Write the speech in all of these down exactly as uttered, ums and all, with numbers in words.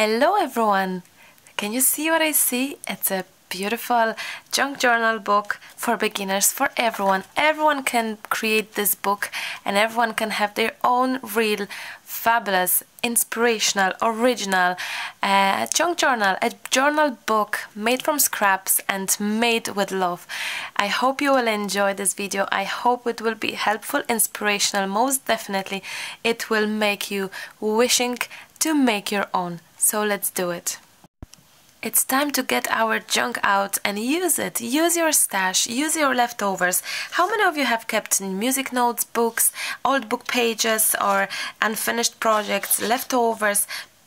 Hello everyone! Can you see what I see? It's a beautiful junk journal book for beginners, for everyone. Everyone can create this book and everyone can have their own real, fabulous, inspirational, original uh, junk journal, a journal book made from scraps and made with love. I hope you will enjoy this video. I hope it will be helpful, inspirational, most definitely. It will make you wishing to make your own. So let's do it. It's time to get our junk out and use it. Use your stash, use your leftovers. How many of you have kept music notes, books, old book pages or unfinished projects, leftovers?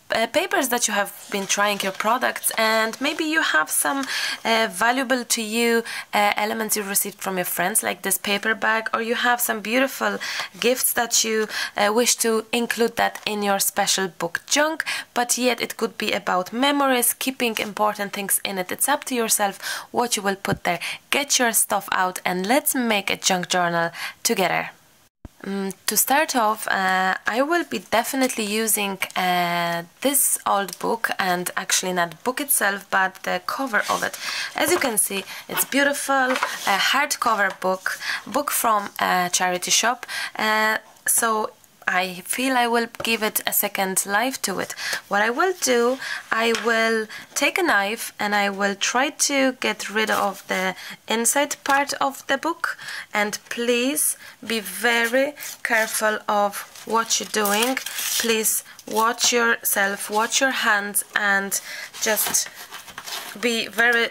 Uh, papers that you have been trying your products, and maybe you have some uh, valuable to you uh, elements you received from your friends, like this paper bag, or you have some beautiful gifts that you uh, wish to include that in your special book junk, but yet it could be about memories, keeping important things in it. It's up to yourself what you will put there. Get your stuff out and let's make a junk journal together. Um, to start off, uh, I will be definitely using uh, this old book, and actually not the book itself but the cover of it. As you can see, it's beautiful, a hardcover book, book from a charity shop, uh, so I feel I will give it a second life to it. What I will do, I will take a knife and I will try to get rid of the inside part of the book, and please be very careful of what you're doing. Please watch yourself, watch your hands, and just be very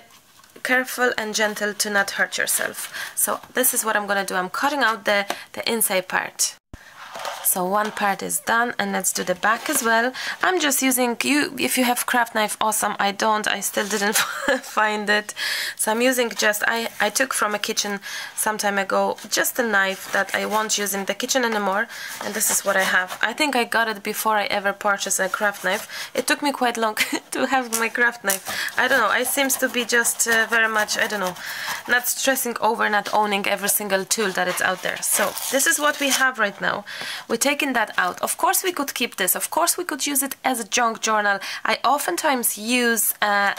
careful and gentle to not hurt yourself. So this is what I'm gonna do. I'm cutting out the, the inside part. So one part is done, and let's do the back as well. I'm just using, you, if you have craft knife, awesome. I don't, I still didn't find it. So I'm using just, I, I took from a kitchen some time ago, just a knife that I won't use in the kitchen anymore. And this is what I have. I think I got it before I ever purchased a craft knife. It took me quite long to have my craft knife. I don't know, I seems to be just uh, very much, I don't know, not stressing over not owning every single tool that is out there. So this is what we have right now. We We're taking that out. Of course we could keep this, of course we could use it as a junk journal. I oftentimes use uh,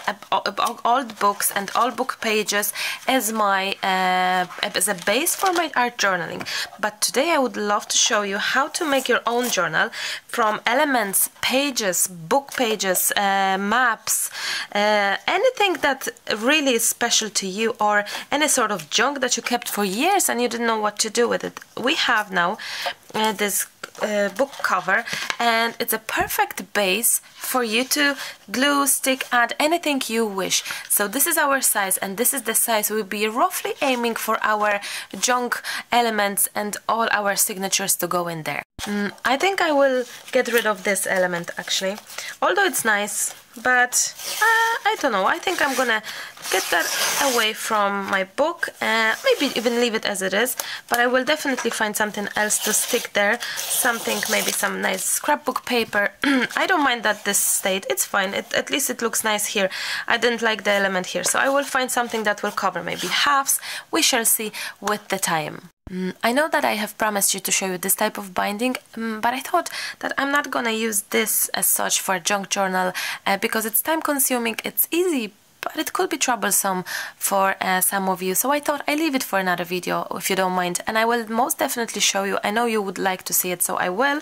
old books and old book pages as my uh, as a base for my art journaling, but today I would love to show you how to make your own journal from elements, pages, book pages, uh, maps, uh, anything that really is special to you, or any sort of junk that you kept for years and you didn't know what to do with it. We have now Uh, this uh, book cover, and it's a perfect base for you to glue, stick, add anything you wish. So this is our size, and this is the size we'll be roughly aiming for our junk elements and all our signatures to go in there. Mm, I think I will get rid of this element actually, although it's nice, but uh, I don't know, I think I'm gonna get that away from my book, uh, maybe even leave it as it is, but I will definitely find something else to stick there, something, maybe some nice scrapbook paper. I don't mind that this stayed, it's fine, it, at least it looks nice here. I didn't like the element here, so I will find something that will cover maybe halves, we shall see with the time. I know that I have promised you to show you this type of binding, but I thought that I'm not gonna use this as such for a junk journal uh, because it's time consuming, it's easy, but it could be troublesome for uh, some of you. So I thought I'd leave it for another video, if you don't mind, and I will most definitely show you. I know you would like to see it, so I will.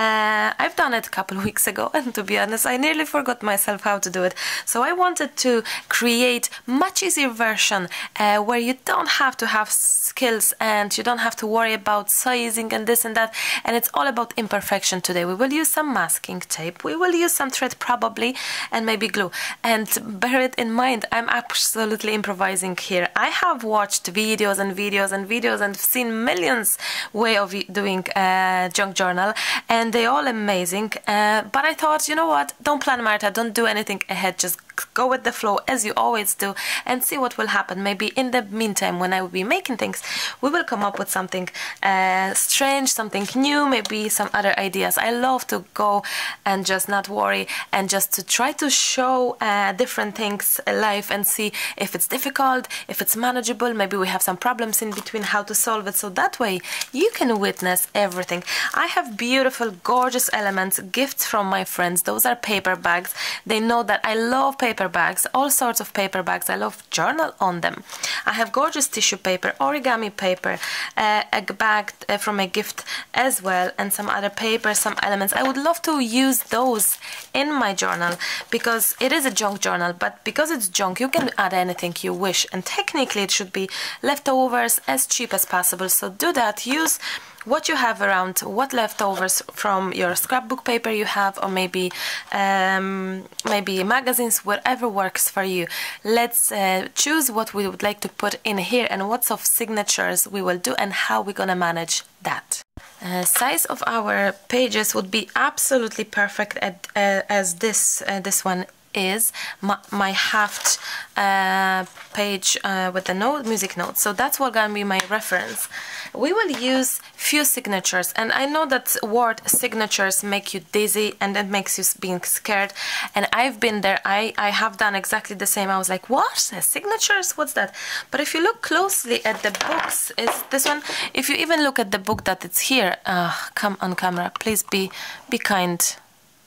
Uh, I've done it a couple of weeks ago, and to be honest, I nearly forgot myself how to do it. So I wanted to create much easier version uh, where you don't have to have skills and you don't have to worry about sizing and this and that, and it's all about imperfection today. We will use some masking tape, we will use some thread probably, and maybe glue, and bury it in mind. I'm absolutely improvising here. I have watched videos and videos and videos and seen millions way of doing uh, junk journal, and they're all amazing, uh, but I thought, you know what, don't plan, Marta, don't do anything ahead, just go with the flow as you always do and see what will happen. Maybe in the meantime, when I will be making things, we will come up with something uh, strange, something new, maybe some other ideas. I love to go and just not worry and just to try to show uh, different things live and see if it's difficult, if it's manageable, maybe we have some problems in between, how to solve it, so that way you can witness everything. I have beautiful, gorgeous elements, gifts from my friends. Those are paper bags. They know that I love paper bags, all sorts of paper bags. I love journal on them. I have gorgeous tissue paper, origami paper, uh, a bag from a gift as well, and some other paper, some elements. I would love to use those in my journal because it is a junk journal, but because it's junk, you can add anything you wish, and technically it should be leftovers as cheap as possible. So do that. Use what you have around, what leftovers from your scrapbook paper you have, or maybe um, maybe magazines, whatever works for you. Let's uh, choose what we would like to put in here and what sort of signatures we will do and how we're gonna manage that. Uh, size of our pages would be absolutely perfect at, uh, as this uh, this one is my, my half uh, page uh, with the note, music notes. So that's what gonna be my reference. We will use few signatures, and I know that word signatures make you dizzy and it makes you being scared, and I've been there. I, I have done exactly the same. I was like, what? Signatures? What's that? But if you look closely at the books, it's this one. If you even look at the book that it's here, uh, come on camera, please be, be kind.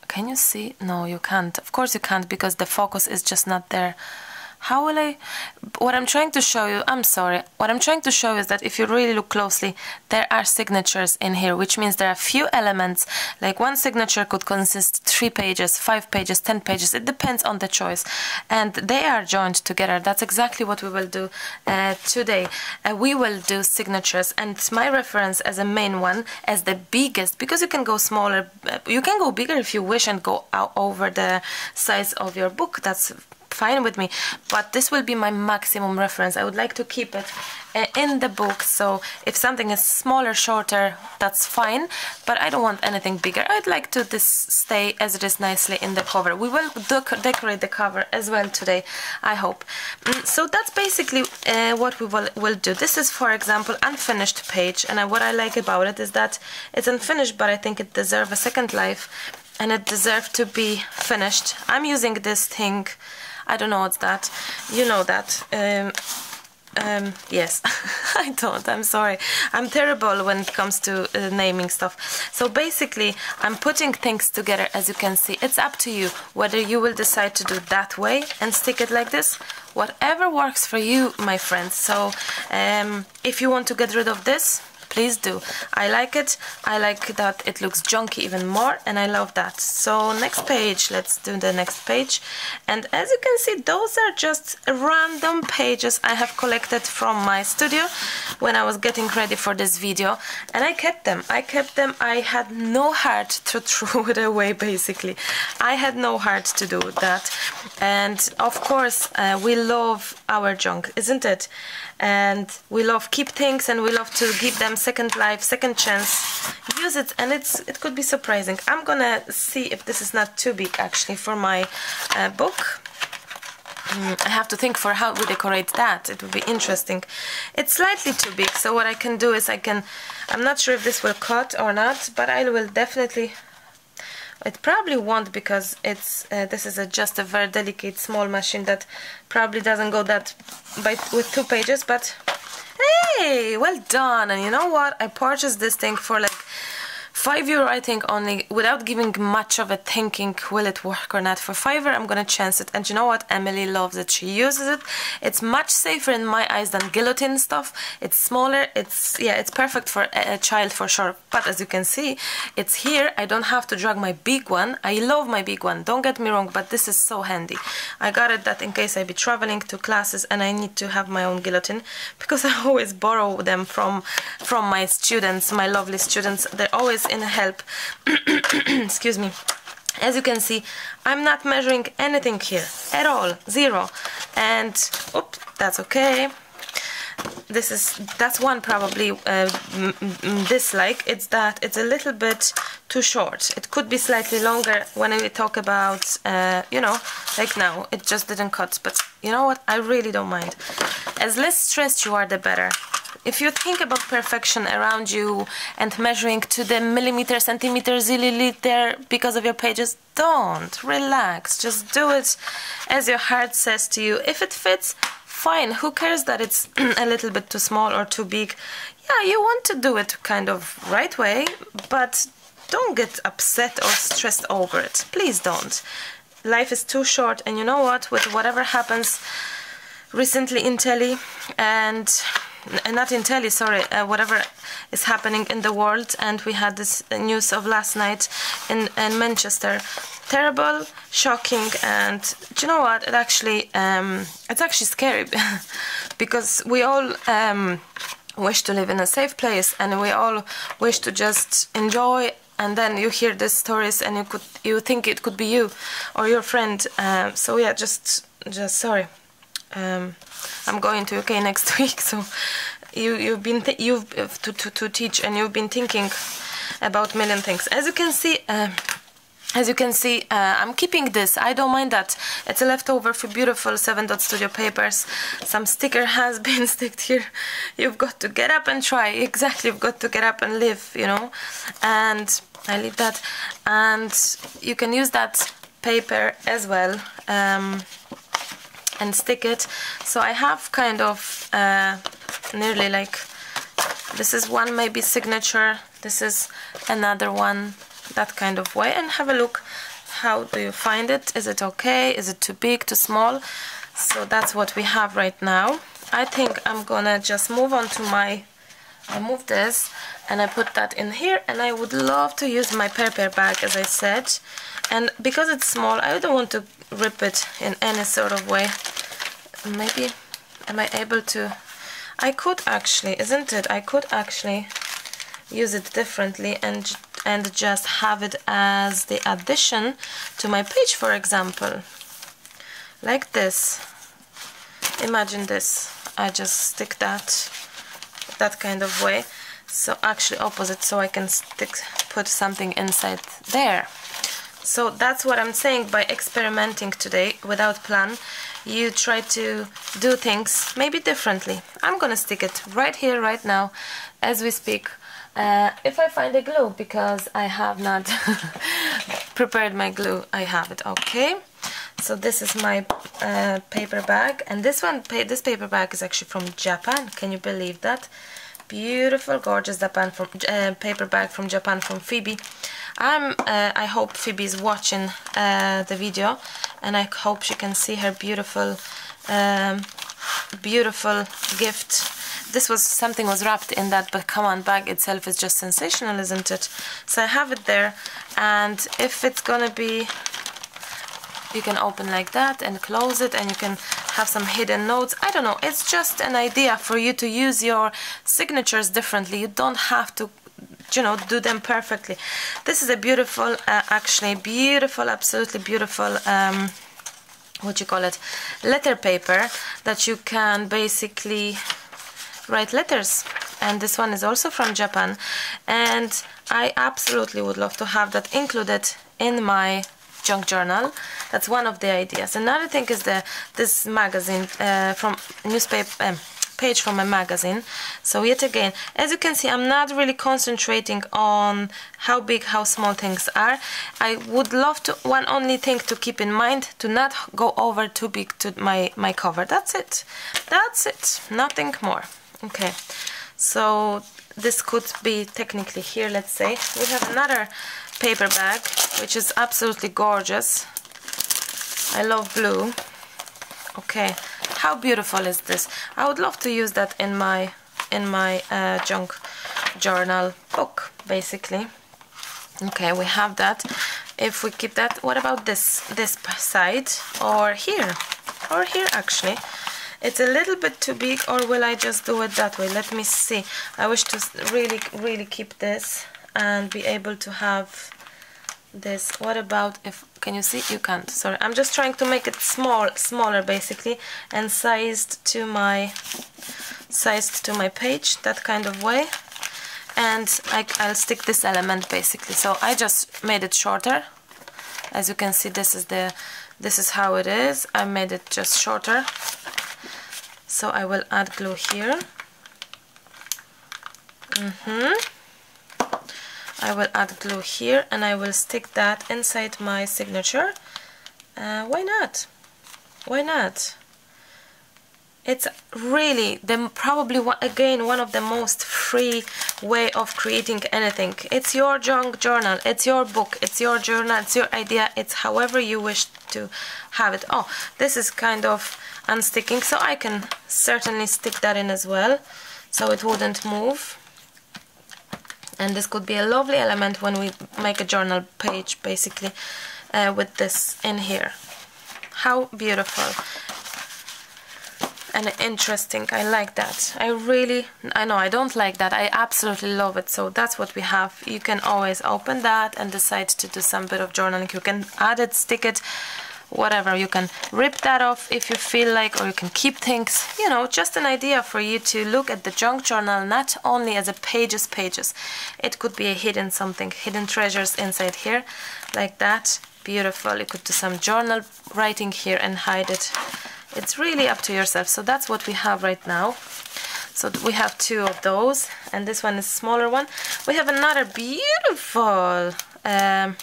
Can you see? No, you can't. Of course you can't, because the focus is just not there. How will I? What I'm trying to show you, I'm sorry. What I'm trying to show you is that if you really look closely, there are signatures in here, which means there are few elements. Like one signature could consist three pages, five pages, ten pages. It depends on the choice. And they are joined together. That's exactly what we will do uh, today. Uh, we will do signatures. And my reference as a main one, as the biggest, because you can go smaller, you can go bigger if you wish and go out over the size of your book. That's fine with me, but this will be my maximum reference. I would like to keep it uh, in the book, so if something is smaller, shorter, that's fine, but I don't want anything bigger. I'd like to this stay as it is nicely in the cover. We will dec decorate the cover as well today, I hope. Mm, so that's basically uh, what we will, will do. This is, for example, unfinished page, and I, what I like about it is that it's unfinished, but I think it deserves a second life, and it deserves to be finished. I'm using this thing, I don't know what's that, you know that, um, um, yes, I don't, I'm sorry, I'm terrible when it comes to uh, naming stuff. So basically, I'm putting things together, as you can see. It's up to you whether you will decide to do that way and stick it like this, whatever works for you, my friends. So um, if you want to get rid of this, please do. I like it. I like that it looks junky even more, and I love that. So next page, let's do the next page. And as you can see, those are just random pages I have collected from my studio when I was getting ready for this video, and I kept them. I kept them. I had no heart to throw it away, basically. I had no heart to do that. And of course, uh, we love our junk, isn't it? And we love keep things, and we love to give them second life, second chance. Use it, and it's it could be surprising. I'm gonna see if this is not too big actually for my uh, book. I have to think for how we decorate that. It would be interesting. It's slightly too big, so what I can do is I can, I'm not sure if this will cut or not, but I will definitely, it probably won't, because it's uh, this is a, just a very delicate small machine that probably doesn't go that by, with two pages, but hey, well done. And you know what, I purchased this thing for like five euro, I think, only, without giving much of a thinking will it work or not. For five euro I'm gonna chance it, and you know what, Emily loves it, she uses it. It's much safer in my eyes than guillotine stuff. It's smaller, it's, yeah, it's perfect for a, a child for sure. But as you can see, it's here. I don't have to drag my big one. I love my big one, don't get me wrong, but this is so handy. I got it that in case I be traveling to classes and I need to have my own guillotine, because I always borrow them from from my students, my lovely students. They're always in help. Excuse me. As you can see, I'm not measuring anything here at all, zero. And oops, that's okay. this is, that's one probably uh, dislike, it's that it's a little bit too short. It could be slightly longer when we talk about, uh, you know, like now, it just didn't cut, but you know what, I really don't mind. As less stressed you are, the better. If you think about perfection around you and measuring to the millimeter, centimeter, zilliliter because of your pages, don't. Relax. Just do it as your heart says to you. If it fits, fine. Who cares that it's a little bit too small or too big? Yeah, you want to do it kind of right way, but don't get upset or stressed over it. Please don't. Life is too short, and you know what? With whatever happens recently in telly and... not in telly, sorry, uh, whatever is happening in the world, and we had this news of last night in, in Manchester. Terrible, shocking, and do you know what? It actually, um, it's actually scary because we all um, wish to live in a safe place, and we all wish to just enjoy. And then you hear these stories, and you could, you think it could be you or your friend. Um, so yeah, just, just sorry. Um, I'm going to U K next week, so you, you've been th you've to, to, to teach, and you've been thinking about a million things. As you can see, uh, as you can see, uh, I'm keeping this. I don't mind that. It's a leftover for beautiful Seven Dot Studio papers. Some sticker has been sticked here. You've got to get up and try. Exactly, you've got to get up and live, you know. And I leave that, and you can use that paper as well. Um, and stick it. So I have kind of uh, nearly like, this is one maybe signature, this is another one, that kind of way. And have a look, how do you find it? Is it okay? Is it too big, too small? So that's what we have right now. I think I'm gonna just move on to my, I move this and I put that in here, and I would love to use my paper bag, as I said. And because it's small, I don't want to rip it in any sort of way. Maybe, am I able to? I could actually, isn't it? I could actually use it differently and and just have it as the addition to my page, for example. Like this. Imagine this. I just stick that, that kind of way. So actually opposite, so I can stick, put something inside there. So that's what I'm saying by experimenting today without plan. You try to do things maybe differently. I'm gonna stick it right here, right now, as we speak. Uh, if I find a glue, because I have not prepared my glue, I have it. Okay. So this is my uh, paper bag, and this one, pa this paper bag is actually from Japan. Can you believe that? Beautiful, gorgeous Japan from uh, paper bag from Japan, from Phoebe. I'm. Uh, I hope Phoebe is watching uh, the video, and I hope she can see her beautiful, um, beautiful gift. This was something was wrapped in that, but come on, bag itself is just sensational, isn't it? So I have it there, and if it's gonna be, you can open like that and close it, and you can have some hidden notes. I don't know. It's just an idea for you to use your signatures differently. You don't have to, you know, do them perfectly. This is a beautiful, uh, actually beautiful, absolutely beautiful, um, what you call it, letter paper that you can basically write letters. And this one is also from Japan. And I absolutely would love to have that included in my junk journal. That's one of the ideas. Another thing is the this magazine uh, from newspaper, um, page from a magazine. So yet again, as you can see, I'm not really concentrating on how big, how small things are. I would love to, one only thing to keep in mind, to not go over too big to my, my cover. That's it. That's it. Nothing more. Okay. So this could be technically here, let's say. We have another paper bag, which is absolutely gorgeous. I love blue. Okay. How beautiful is this? I would love to use that in my in my uh, junk journal book, basically. Okay, we have that. If we keep that, what about this this side or here or here? Actually, it's a little bit too big, or will I just do it that way? Let me see. I wish to really really keep this and be able to have this. What about if, can you see? You can't, sorry. I'm just trying to make it small, smaller basically, and sized to my, sized to my page, that kind of way, and I, I'll stick this element basically. So I just made it shorter. As you can see, this is the this is how it is. I made it just shorter. So I will add glue here. Mm-hmm. I will add glue here, and I will stick that inside my signature. Uh, why not? Why not? It's really the probably one, again one of the most free way of creating anything. It's your journal, it's your book, it's your journal, it's your idea, it's however you wish to have it. Oh, this is kind of unsticking, so I can certainly stick that in as well, so it wouldn't move. And this could be a lovely element when we make a journal page, basically, uh, with this in here. How beautiful! And interesting. I like that. I really, I know I don't like that. I absolutely love it. So that's what we have. You can always open that and decide to do some bit of journaling. You can add it, stick it, whatever. You can rip that off if you feel like, or you can keep things. You know, just an idea for you to look at the junk journal not only as a pages pages. It could be a hidden something, hidden treasures inside here, like that. Beautiful. You could do some journal writing here and hide it. It's really up to yourself. So that's what we have right now. So we have two of those, and this one is a smaller one. We have another beautiful um,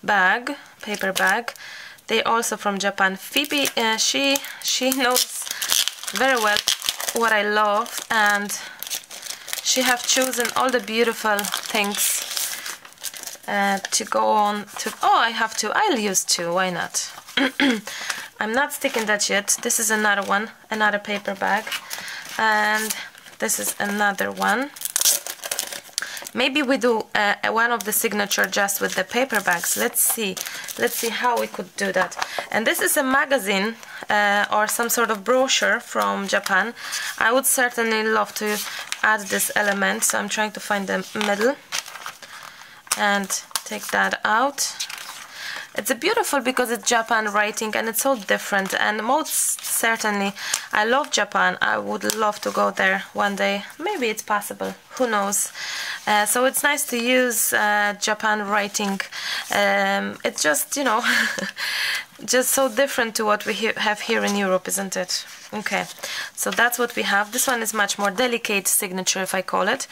bag, paper bag. They're also from Japan. Phoebe, uh, she she knows very well what I love, and she have chosen all the beautiful things uh, to go on to. Oh, I have to. I'll use two. Why not? I'm not sticking that yet. This is another one, another paper bag, and this is another one. Maybe we do uh, one of the signature just with the paper bags. Let's see, let's see how we could do that. And this is a magazine uh, or some sort of brochure from Japan. I would certainly love to add this element, so I'm trying to find the middle and take that out. It's beautiful because it's Japan writing, and it's so different, and most certainly I love Japan. I would love to go there one day. Maybe it's possible, who knows. Uh, so it's nice to use uh, Japan writing. Um, it's just, you know, just so different to what we he have here in Europe, isn't it? Okay, so that's what we have. This one is much more delicate signature, if I call it,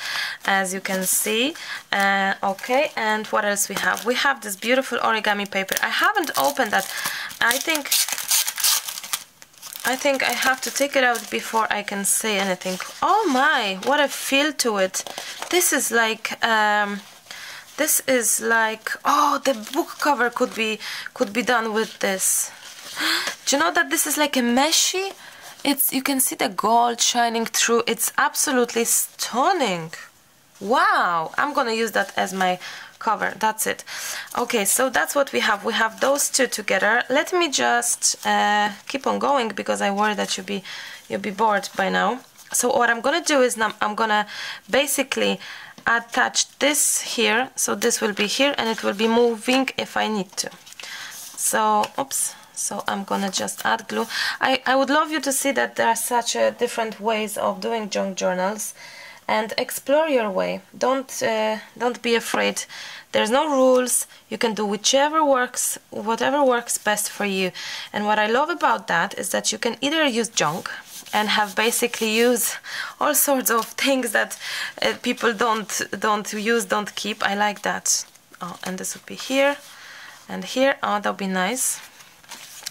as you can see. Uh, okay, and what else we have? We have this beautiful origami paper. I haven't opened that. I think I think I have to take it out before I can say anything. Oh my, what a feel to it. This is like um, this is like, oh, the book cover could be could be done with this. Do you know that this is like a meshy? It's, you can see the gold shining through. It's absolutely stunning. Wow, I'm gonna use that as my cover. That's it. Okay, so that's what we have. We have those two together. Let me just uh, keep on going, because I worry that you'll be you'll be bored by now. So what I'm gonna do is I'm, I'm gonna basically attach this here. So this will be here, and it will be moving if I need to. So oops. So I'm gonna just add glue. I I would love you to see that there are such uh, different ways of doing junk journals. And explore your way. Don't uh, don't be afraid. There's no rules. You can do whichever works, whatever works best for you. And what I love about that is that you can either use junk and have basically use all sorts of things that uh, people don't don't use, don't keep. I like that. Oh, and this would be here, and here. Oh, that would be nice.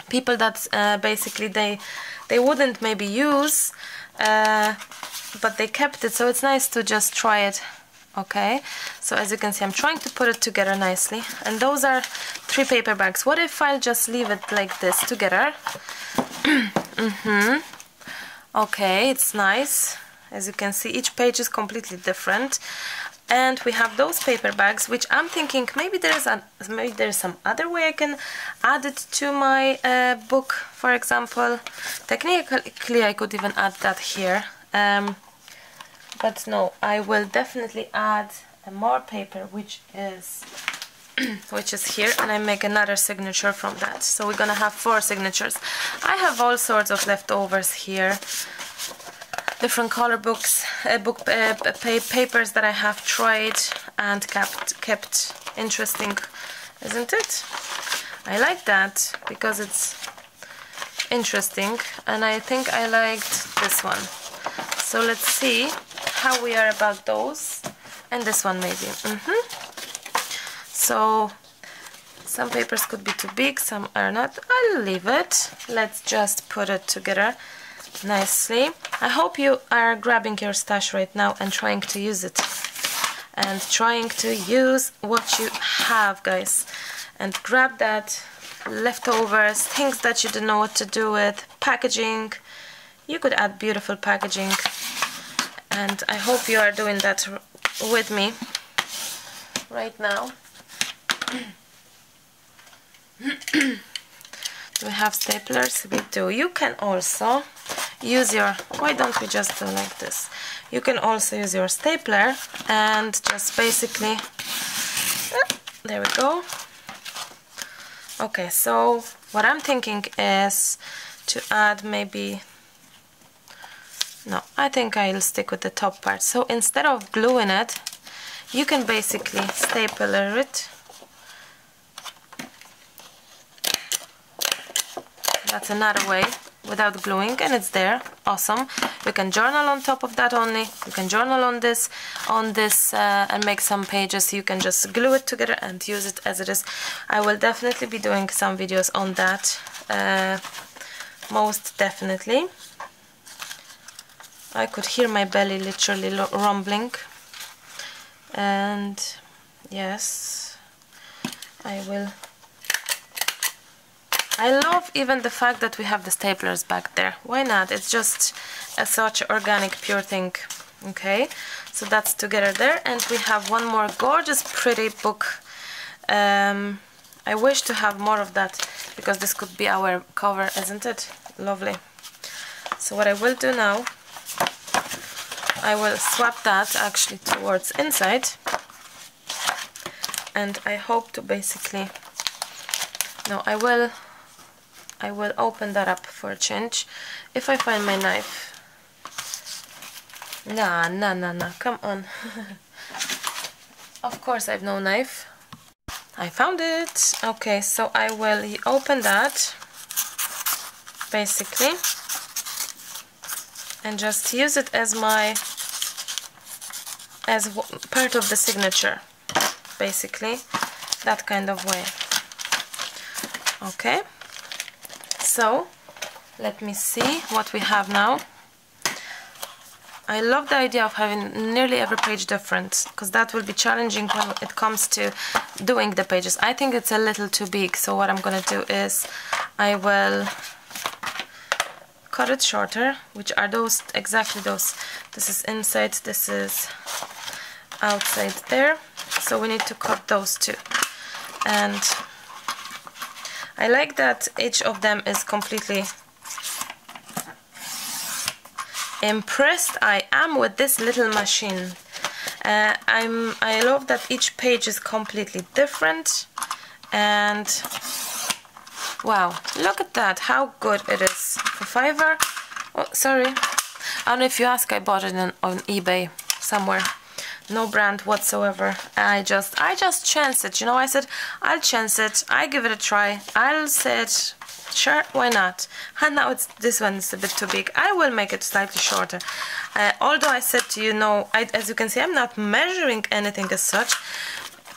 People that uh, basically they they wouldn't maybe use. Uh, but they kept it, so it's nice to just try it. Okay, so as you can see, I'm trying to put it together nicely, and those are three paper bags. What if I'll just leave it like this together? Mm-hmm. Okay, it's nice. As you can see, each page is completely different, and we have those paper bags, which I'm thinking maybe there's a maybe there's some other way I can add it to my uh, book, for example. Technically, I could even add that here. Um, but no, I will definitely add a more paper, which is which is here, and I make another signature from that. So we're gonna have four signatures. I have all sorts of leftovers here. different color books, uh, book uh, pa papers that I have tried and kept kept interesting, isn't it? I like that because it's interesting, and I think I liked this one. So let's see how we are about those, and this one maybe. Mm-hmm. So some papers could be too big, some are not. I'll leave it. Let's just put it together nicely. I hope you are grabbing your stash right now and trying to use it, and trying to use what you have, guys, and grab that, leftovers, things that you don't know what to do with, packaging. You could add beautiful packaging, and I hope you are doing that with me right now. Do we have staplers? We do. You can also use your, why don't we just do like this? You can also use your stapler and just basically, there we go. Okay, so what I'm thinking is to add maybe, no, I think I'll stick with the top part. So instead of gluing it, you can basically stapler it. That's another way, without gluing, and it's there. Awesome. You can journal on top of that only. You can journal on this, on this, uh, and make some pages. You can just glue it together and use it as it is. I will definitely be doing some videos on that, uh, most definitely. I could hear my belly literally rumbling, and yes, I will. I love even the fact that we have the staplers back there. Why not? It's just a such organic, pure thing. Okay, so that's together there. And we have one more gorgeous, pretty book. Um, I wish to have more of that, because this could be our cover, isn't it? Lovely. So what I will do now, I will swap that actually towards inside. And I hope to basically... No, I will... I will open that up for a change, if I find my knife. Nah, nah, nah, nah, come on. Of course I have no knife. I found it. Okay, so I will open that, basically, and just use it as my, as part of the signature, basically, that kind of way. Okay. So, let me see what we have now. I love the idea of having nearly every page different, because that will be challenging when it comes to doing the pages. I think it's a little too big, so what I'm going to do is I will cut it shorter, which are those, exactly those. This is inside, this is outside there, so we need to cut those two. And I like that each of them is completely impressed. I am with this little machine. Uh, I'm. I love that each page is completely different, and wow! Look at that! How good it is for fiver. Oh, sorry. And if you ask, I bought it on, on eBay somewhere. No brand whatsoever. I just, I just chance it. You know, I said, I'll chance it. I give it a try. I'll say it. Sure, why not? And now it's this one is a bit too big. I will make it slightly shorter. Uh, although I said to you, no, I, as you can see, I'm not measuring anything as such.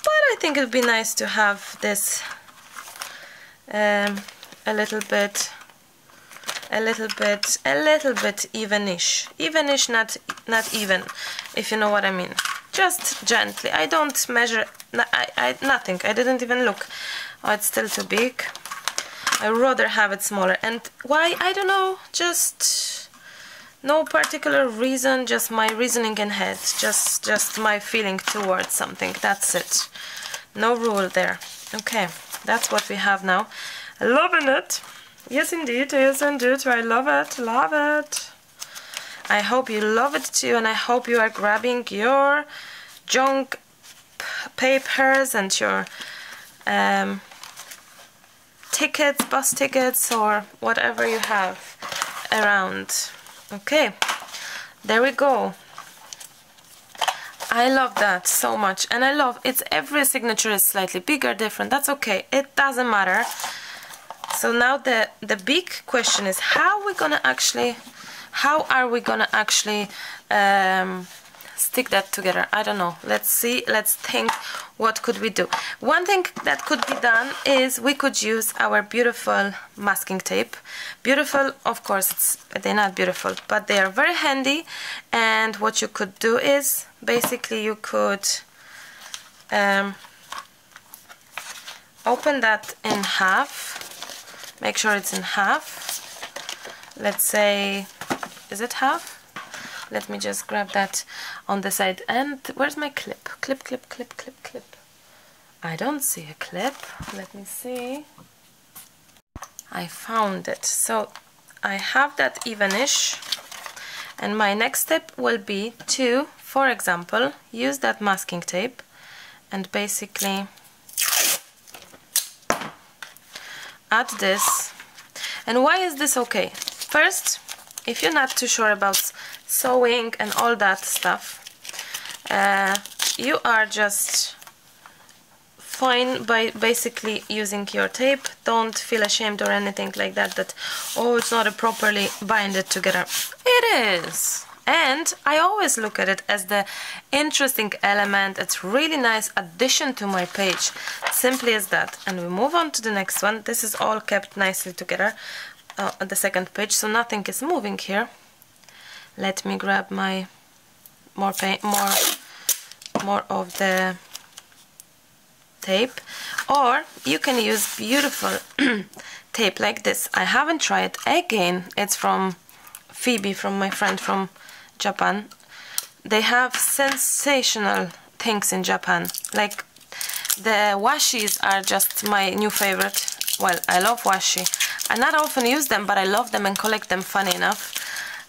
But I think it'd be nice to have this um, a little bit, a little bit, a little bit evenish, evenish, not not even, if you know what I mean. Just gently. I don't measure, I, I, nothing. I didn't even look. Oh, it's still too big. I rather have it smaller. And why? I don't know. Just no particular reason. Just my reasoning in head. Just, just my feeling towards something. That's it. No rule there. Okay. That's what we have now. Loving it. Yes, indeed. Yes, indeed. I love it. Love it. I hope you love it too, and I hope you are grabbing your junk papers and your um, tickets, bus tickets, or whatever you have around. Okay, There we go. I love that so much, and I love it's every signature is slightly bigger, different. That's okay, it doesn't matter. So now the the big question is how we gonna actually how are we gonna actually um, stick that together. I don't know, let's see, let's think what could we do. One thing that could be done is we could use our beautiful masking tape. Beautiful, of course, it's, they're not beautiful, but they are very handy. And what you could do is basically you could um, open that in half, make sure it's in half, let's say, is it half? Let me just grab that on the side. And where's my clip? Clip, clip, clip, clip, clip. I don't see a clip. Let me see. I found it. So I have that evenish. And my next step will be to, for example, use that masking tape and basically add this. And why is this okay? First, if you're not too sure about sewing and all that stuff, uh, you are just fine by basically using your tape. Don't feel ashamed or anything like that, that, oh, it's not a properly binded together. It is! And I always look at it as the interesting element. It's really nice addition to my page. Simply as that. And we move on to the next one. This is all kept nicely together. Oh, on the second page, so nothing is moving here. Let me grab my more paint, more, more of the tape, or you can use beautiful tape like this. I haven't tried again. It's from Phoebe, from my friend from Japan. They have sensational things in Japan. Like the washis are just my new favorite. Well, I love washi. I not often use them, but I love them and collect them, funny enough.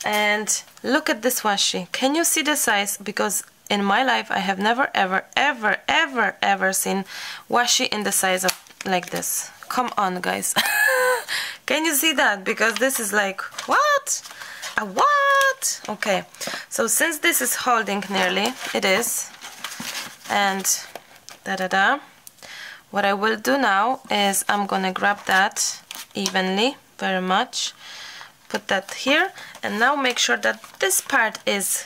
And look at this washi. Can you see the size? Because in my life I have never, ever, ever, ever, ever seen washi in the size of like this. Come on, guys. Can you see that? Because this is like, what? A what? Okay. So since this is holding nearly, it is. And da-da-da. What I will do now is I'm gonna grab that evenly, very much, put that here, and now make sure that this part is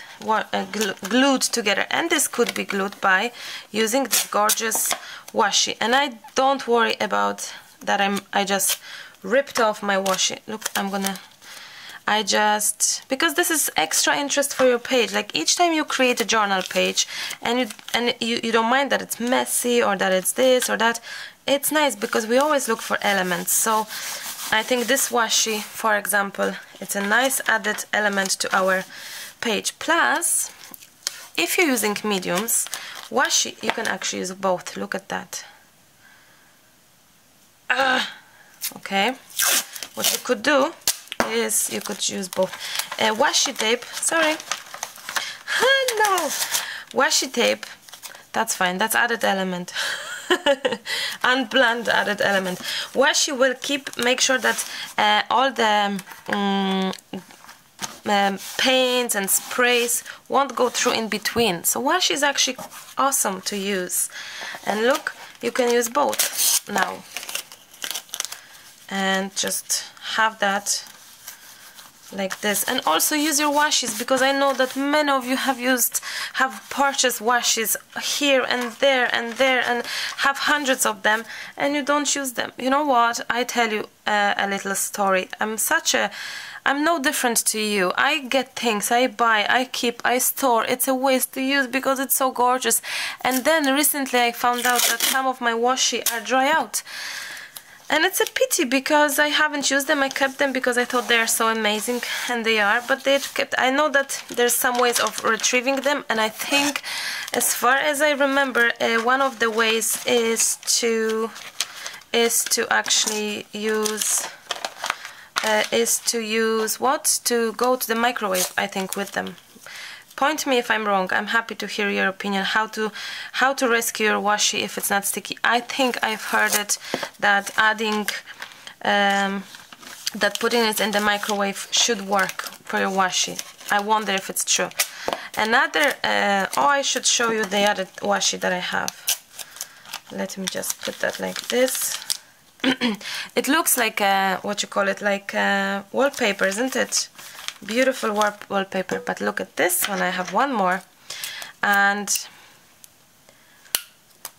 glued together, and this could be glued by using this gorgeous washi. And I don't worry about that I'm, I just ripped off my washi. Look, I'm gonna, I just, because this is extra interest for your page. Like each time you create a journal page and you and you, you don't mind that it's messy or that it's this or that, it's nice because we always look for elements. So I think this washi, for example, it's a nice added element to our page. Plus, if you're using mediums, washi, you can actually use both. Look at that. Uh, okay, what you could do is you could use both. Uh, washi tape, sorry. No! Washi tape, that's fine, that's added element. Unplanned added element. Washi will keep, make sure that uh, all the um, um, paints and sprays won't go through in between. So washi is actually awesome to use. And look, you can use both now. And just have that like this. And also use your washis, because I know that many of you have used have purchased washis here and there and there and have hundreds of them and you don't use them. You know what, I tell you uh, a little story. I'm such a I'm no different to you. I get things, I buy, I keep, I store. It's a waste to use because it's so gorgeous. And then recently I found out that some of my washi are dry out. And it's a pity because I haven't used them. I kept them because I thought they are so amazing, and they are, but they kept. I know that there's some ways of retrieving them, and I think, as far as I remember, uh, one of the ways is to is to actually use uh, is to use what? To go to the microwave, I think, with them. Point me if I'm wrong. I'm happy to hear your opinion. How to how to rescue your washi if it's not sticky? I think I've heard it that adding um, that putting it in the microwave should work for your washi. I wonder if it's true. Another, uh, oh, I should show you the other washi that I have. Let me just put that like this. It looks like, a, what you call it, like a wallpaper, isn't it? Beautiful wallpaper, but look at this one. I have one more. And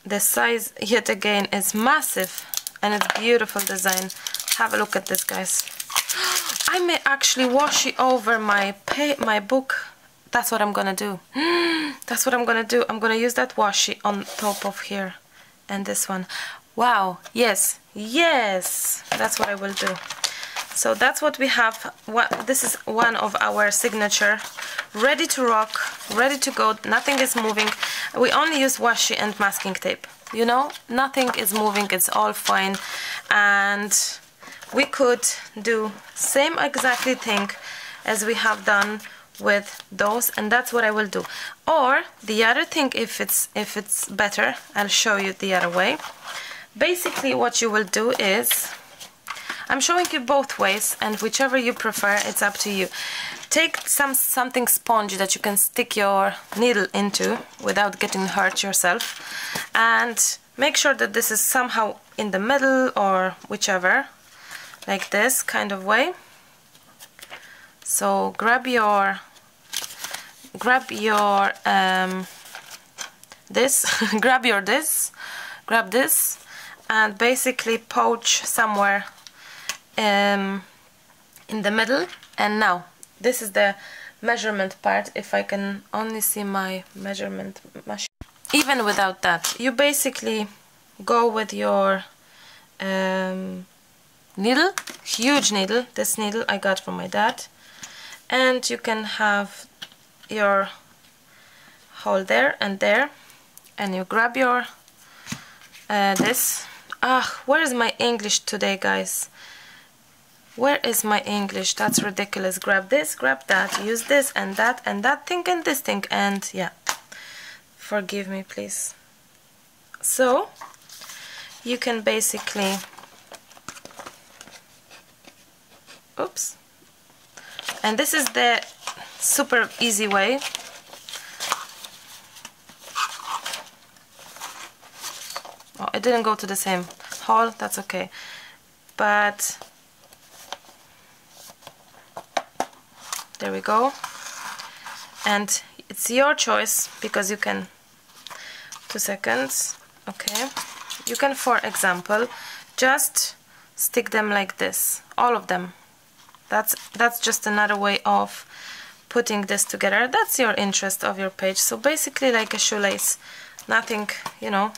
the size, yet again, is massive. And it's beautiful design. Have a look at this, guys. I may actually washi over my pay, my book. That's what I'm gonna do. That's what I'm gonna do. I'm gonna use that washi on top of here and this one. Wow, yes, yes, that's what I will do. So that's what we have. What, this is one of our signature. Ready to rock, ready to go, nothing is moving. We only use washi and masking tape. You know, nothing is moving, it's all fine. And we could do same exactly thing as we have done with those, and that's what I will do. Or the other thing, if it's if it's better, I'll show you the other way. Basically what you will do is, I'm showing you both ways, and whichever you prefer, it's up to you. Take some something spongy that you can stick your needle into without getting hurt yourself, and make sure that this is somehow in the middle or whichever, like this kind of way. So grab your grab your um, this grab your this grab this and basically poach somewhere um, in the middle. And now this is the measurement part. If I can only see my measurement machine. Even without that, you basically go with your um, needle, huge needle. This needle I got from my dad. And you can have your hole there and there. And you grab your uh, this. Ah, where is my English today, guys? Where is my English? That's ridiculous. Grab this, grab that, use this and that and that thing and this thing, and yeah. Forgive me, please. So you can basically, oops. And this is the super easy way. Oh, it didn't go to the same hole, that's okay. But there we go, and it's your choice, because you can, two seconds, okay, you can, for example, just stick them like this, all of them. That's, that's just another way of putting this together. That's your interest of your page. So basically like a shoelace, nothing, you know,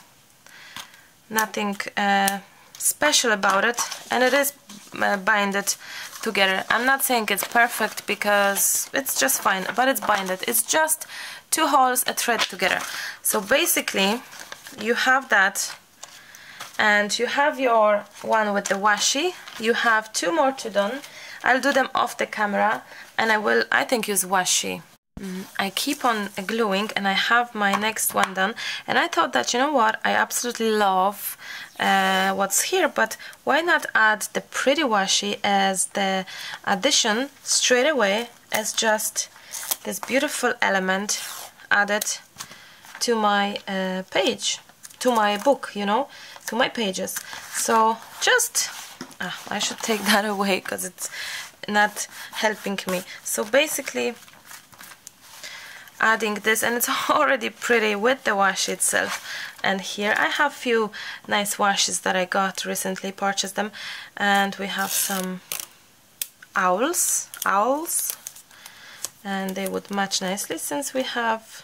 nothing uh, special about it, and it is uh, binded together. I'm not saying it's perfect, because it's just fine, but it's binded. It's just two holes, a thread together. So basically you have that, and you have your one with the washi. You have two more to done. I'll do them off the camera, and I will, I think, use washi. Mm, I keep on gluing, and I have my next one done. And I thought that, you know what, I absolutely love uh, what's here, but why not add the pretty washi as the addition straight away, as just this beautiful element added to my uh, page, to my book, you know, to my pages. So just... Ah, I should take that away because it's not helping me. So basically adding this, and it's already pretty with the washi itself. And here I have few nice washes that I got recently, purchased them. And we have some owls, owls, and they would match nicely, since we have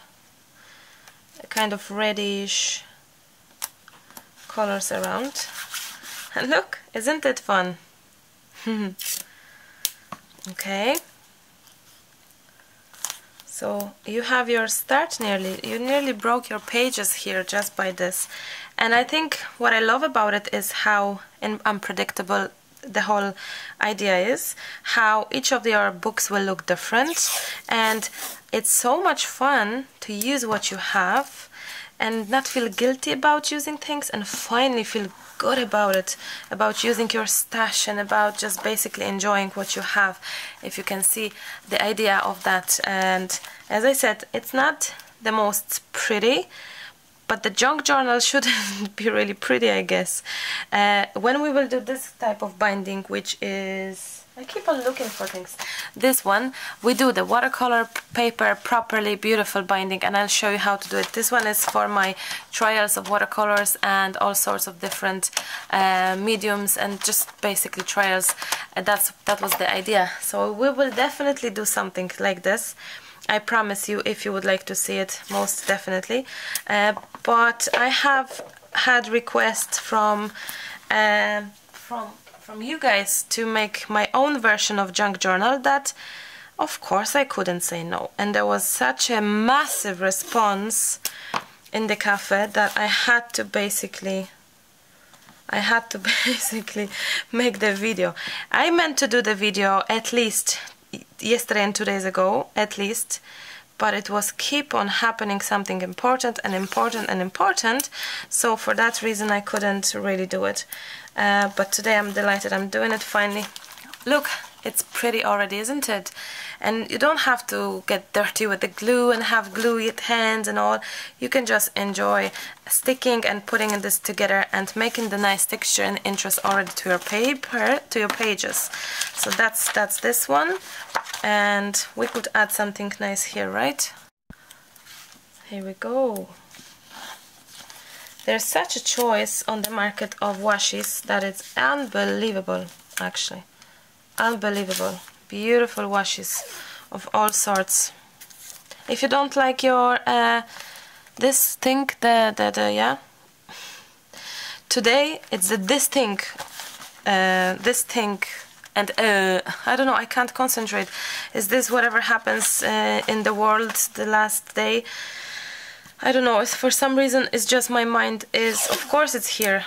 a kind of reddish colors around. And look, isn't it fun? Okay. So you have your start nearly. You nearly broke your pages here just by this. And I think what I love about it is how unpredictable the whole idea is, how each of your books will look different. And it's so much fun to use what you have. and not feel guilty about using things, and finally feel good about it, about using your stash and about just basically enjoying what you have, if you can see the idea of that. And as I said, it's not the most pretty, but the junk journal should be really pretty, I guess. Uh, when we will do this type of binding, which is... I keep on looking for things. This one, we do the watercolor paper properly, beautiful binding, and I'll show you how to do it. This one is for my trials of watercolors and all sorts of different uh, mediums and just basically trials. Uh, that's, that was the idea. So we will definitely do something like this. I promise you, if you would like to see it, most definitely. Uh, but I have had requests from uh, from from you guys to make my own version of junk journal that, of course, I couldn't say no. And there was such a massive response in the cafe that I had to basically I had to basically make the video. I meant to do the video at least yesterday and two days ago, at least, but it was keep on happening something important and important and important, so for that reason I couldn't really do it. Uh, but today I'm delighted I'm doing it finally. Look, it's pretty already, isn't it? And you don't have to get dirty with the glue and have gluey hands and all. You can just enjoy sticking and putting this together and making the nice texture and interest already to your paper, to your pages. So that's that's this one. And we could add something nice here, right? Here we go. There's such a choice on the market of washes that it's unbelievable, actually. Unbelievable, beautiful washes of all sorts. If you don't like your uh, this thing, the, the the yeah. Today it's the this thing, uh, this thing, and uh, I don't know. I can't concentrate. Is this whatever happens uh, in the world the last day? I don't know. It's for some reason, it's just my mind is. Of course, it's here.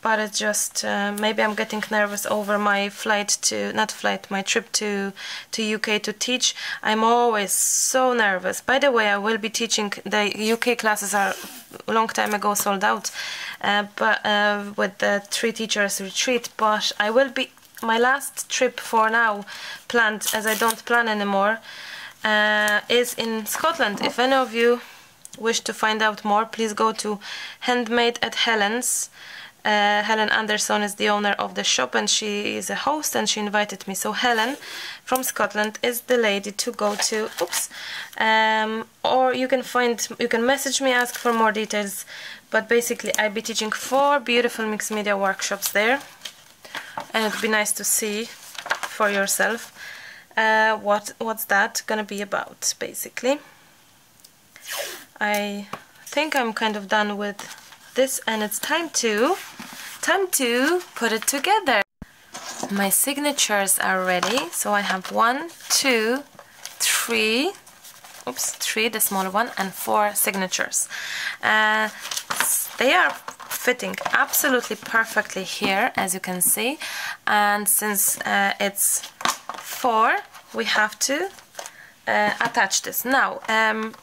But it's just, uh, maybe I'm getting nervous over my flight to, not flight, my trip to, to U K to teach. I'm always so nervous. By the way, I will be teaching, the U K classes are a long time ago sold out, uh, but uh, with the three teachers retreat, but I will be, my last trip for now planned, as I don't plan anymore, uh, is in Scotland. If any of you wish to find out more, please go to Handmade at Helen's. Uh, Helen Anderson is the owner of the shop and she is a host and she invited me. So Helen from Scotland is the lady to go to. Oops. Um, or you can find, you can message me, ask for more details. But basically I'll be teaching four beautiful mixed media workshops there. And it'd be nice to see for yourself uh, what what's that gonna be about, basically. I think I'm kind of done with this and it's time to time to put it together. My signatures are ready, so I have one, two, three, oops, three, the smaller one, and four signatures. Uh, they are fitting absolutely perfectly here, as you can see, and since uh, it's four, we have to uh, attach this now. Um,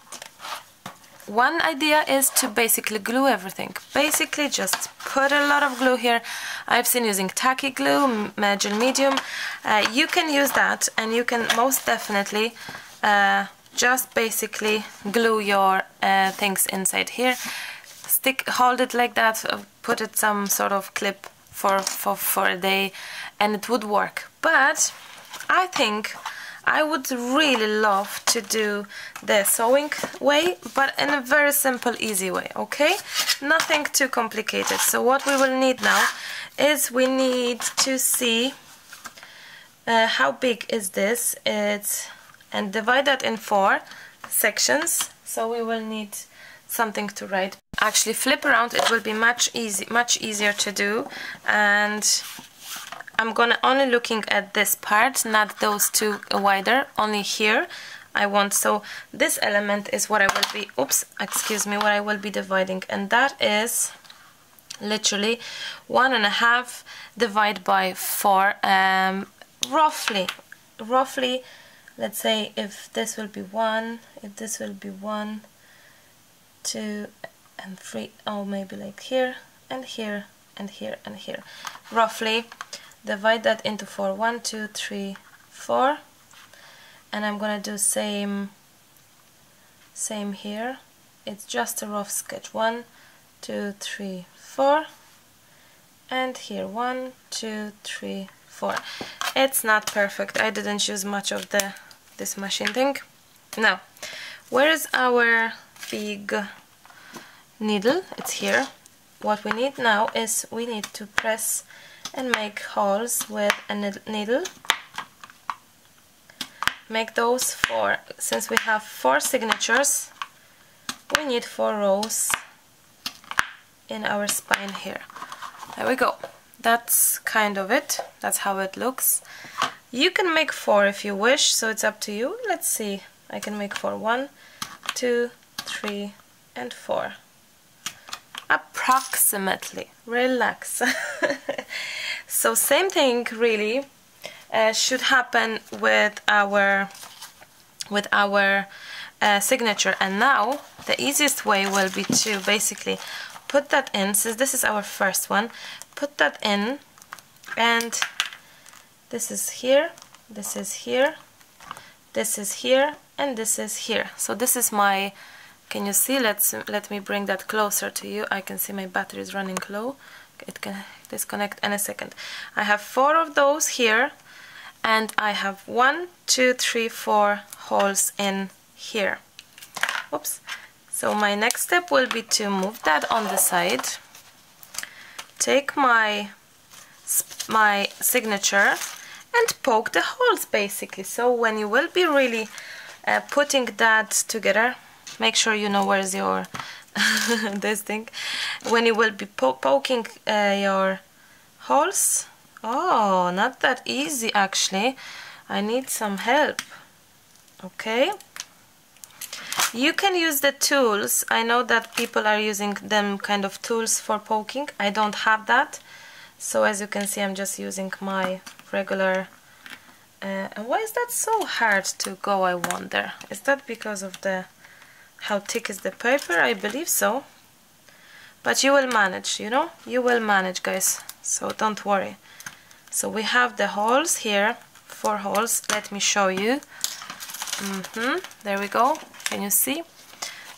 One idea is to basically glue everything. Basically just put a lot of glue here. I've seen using tacky glue, gel medium. Uh, you can use that and you can most definitely uh, just basically glue your uh, things inside here. Stick, hold it like that, put it some sort of clip for, for, for a day and it would work. But I think I would really love to do the sewing way, but in a very simple, easy way, okay? Nothing too complicated. So what we will need now is we need to see uh, how big is this. It's, and divide that in four sections. So we will need something to write. Actually, flip around, it will be much, easy, much easier to do. And I'm gonna only looking at this part, not those two wider, only here I want. So this element is what I will be, oops, excuse me, what I will be dividing, and that is literally one and a half divide by four, um, roughly, roughly, let's say if this will be one, if this will be one, two and three, oh maybe like here and here and here and here, roughly divide that into four. One two three four. And I'm gonna do same same here. It's just a rough sketch. One two three four, and here one two three four. It's not perfect. I didn't use much of the this machine thing. Now where is our big needle? It's here. What we need now is we need to press and make holes with a needle. Make those four. Since we have four signatures, we need four rows in our spine here. There we go. That's kind of it. That's how it looks. You can make four if you wish, so it's up to you. Let's see. I can make four. One, two, three, and four. Approximately. Relax. So same thing really uh, should happen with our with our uh, signature. And now the easiest way will be to basically put that in, since this is our first one, put that in, and this is here, this is here, this is here, and this is here. So this is my, can you see, let's let me bring that closer to you. I can see my battery is running low. It can disconnect in a second. I have four of those here, and I have one, two, three, four holes in here. Oops. So my next step will be to move that on the side, take my, my signature and poke the holes basically. So when you will be really uh, putting that together, make sure you know where is your this thing. When you will be po poking uh, your holes, oh, not that easy actually, I need some help, okay. You can use the tools. I know that people are using them kind of tools for poking. I don't have that. So as you can see, I'm just using my regular... Uh, and why is that so hard to go, I wonder? Is that because of the how thick is the paper? I believe so. But you will manage, you know? You will manage, guys. So don't worry. So we have the holes here. Four holes. Let me show you. Mm-hmm. There we go. Can you see?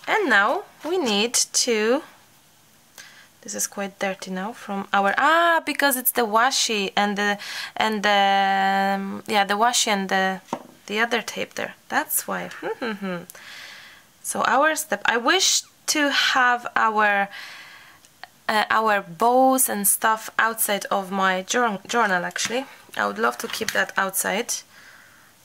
And now we need to, this is quite dirty now from our, ah, because it's the washi and the and the um, yeah, the washi and the the other tape there, that's why. So our step, I wish to have our uh, our bows and stuff outside of my journal. Actually, I would love to keep that outside.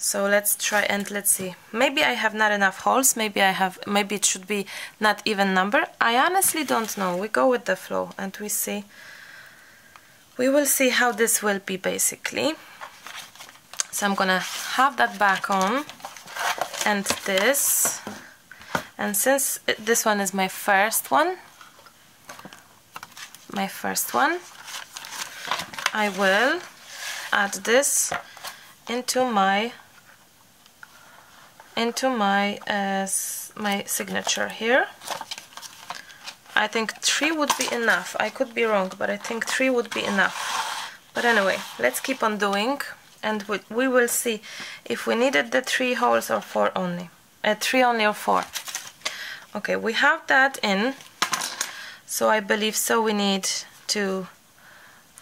So let's try and let's see. Maybe I have not enough holes. Maybe I have. Maybe it should be not even number. I honestly don't know. We go with the flow and we see. We will see how this will be basically. So I'm gonna have that back on, and this, and since this one is my first one, my first one, I will add this into my. into my uh, my signature here. I think three would be enough. I could be wrong, but I think three would be enough. But anyway, let's keep on doing, and we, we will see if we needed the three holes or four only. Uh, three only or four. Okay, we have that in. So I believe so we need to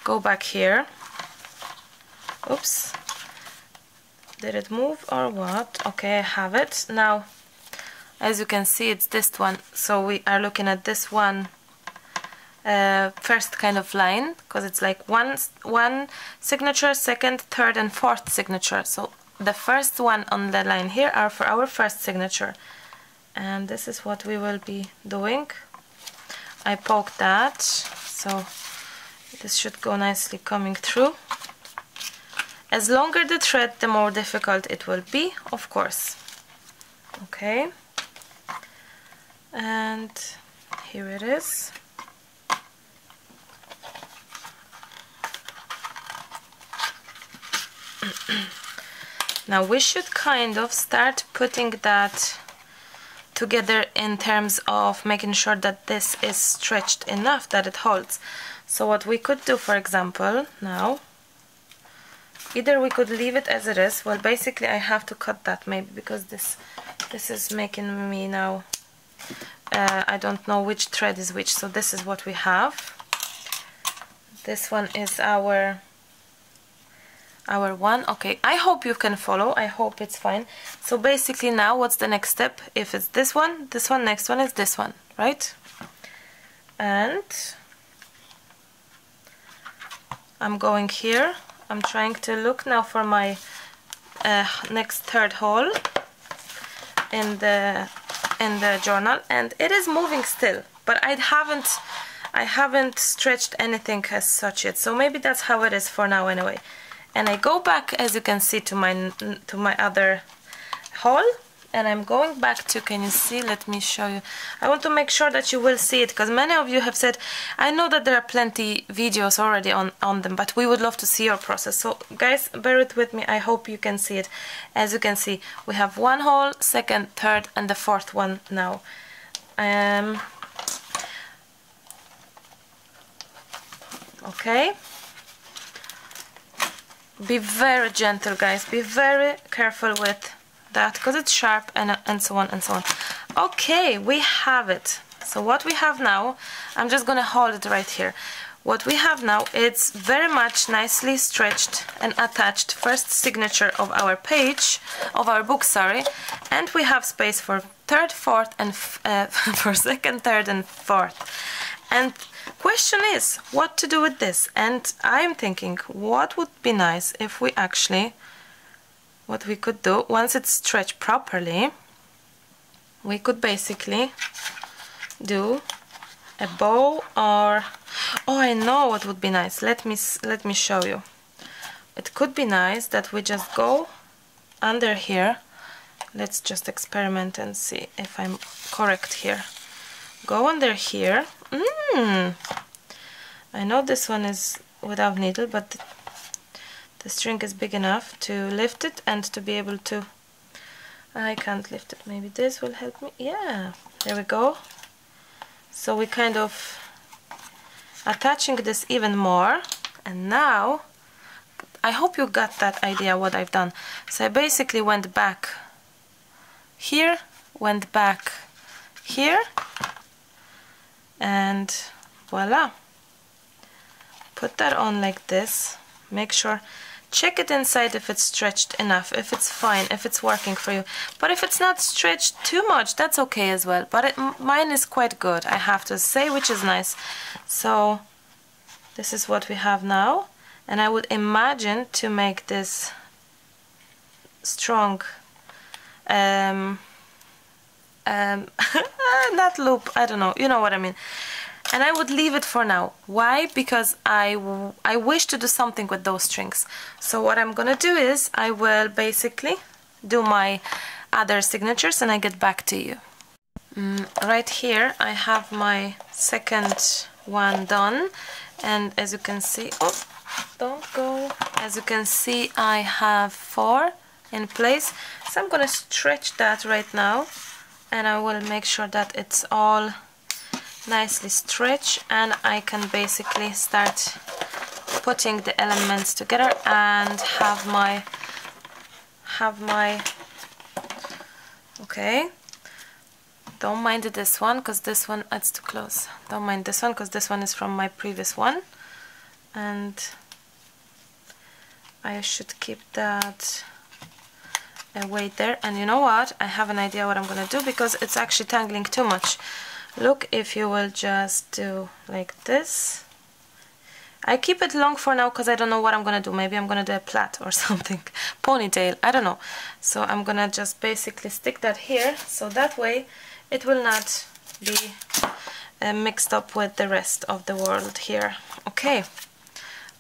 go back here. Oops. Did it move or what? Okay, I have it. Now, as you can see, it's this one. So we are looking at this one uh, first kind of line, because it's like one, one signature, second, third, and fourth signature. So the first one on the line here are for our first signature. And this is what we will be doing. I poked that, so this should go nicely coming through. As longer the thread, the more difficult it will be, of course. Okay. And here it is. Now we should kind of start putting that together in terms of making sure that this is stretched enough that it holds. So what we could do, for example, now, either we could leave it as it is. Well, basically I have to cut that maybe, because this this is making me now, uh, I don't know which thread is which. So this is what we have. This one is our our one. Okay, I hope you can follow. I hope it's fine. So basically now what's the next step? If it's this one, this one, next one is this one, right? And I'm going here. I'm trying to look now for my uh, next third hole in the in the journal, and it is moving still, but I haven't I haven't stretched anything as such yet. So maybe that's how it is for now anyway. And I go back, as you can see, to my to my other hole, and I'm going back to, can you see, let me show you. I want to make sure that you will see it, because many of you have said, I know that there are plenty videos already on, on them, but we would love to see your process. So guys, bear it with me, I hope you can see it. As you can see, we have one hole, second, third, and the fourth one now. Um, okay. Be very gentle, guys, be very careful with that, because it's sharp, and, and so on and so on. Okay, we have it. So what we have now, I'm just gonna hold it right here. What we have now, it's very much nicely stretched and attached, first signature of our page, of our book, sorry, and we have space for third, fourth, and f uh, for second, third, and fourth. And question is, what to do with this? And I'm thinking, what would be nice if we actually, what we could do, once it's stretched properly, we could basically do a bow or, oh, I know what would be nice. Let me, let me show you. It could be nice that we just go under here. Let's just experiment and see if I'm correct here. Go under here. Mm. I know this one is without needle, but the string is big enough to lift it and to be able to... I can't lift it, maybe this will help me. Yeah, there we go. So we kind of attaching this even more, and now I hope you got that idea what I've done. So I basically went back here, went back here, and voila, put that on like this. Make sure, check it inside if it's stretched enough, if it's fine, if it's working for you. But if it's not stretched too much, that's okay as well. But it, mine is quite good, I have to say, which is nice. So this is what we have now, and I would imagine to make this strong um, Um, not loop, I don't know, you know what I mean. And I would leave it for now. Why? Because I, w I wish to do something with those strings. So what I'm gonna do is I will basically do my other signatures and I get back to you. Mm, right here I have my second one done, and as you can see, oh, don't go. As you can see, I have four in place. So I'm gonna stretch that right now, and I will make sure that it's all nicely stretched, and I can basically start putting the elements together and have my have my okay, don't mind this one because this one it's too close, don't mind this one because this one is from my previous one, and I should keep that away there. And you know what, I have an idea what I'm gonna do, because it's actually tangling too much. Look, if you will just do like this. I keep it long for now because I don't know what I'm gonna do. Maybe I'm gonna do a plait or something, ponytail, I don't know. So I'm gonna just basically stick that here, so that way it will not be uh, mixed up with the rest of the world here. Okay,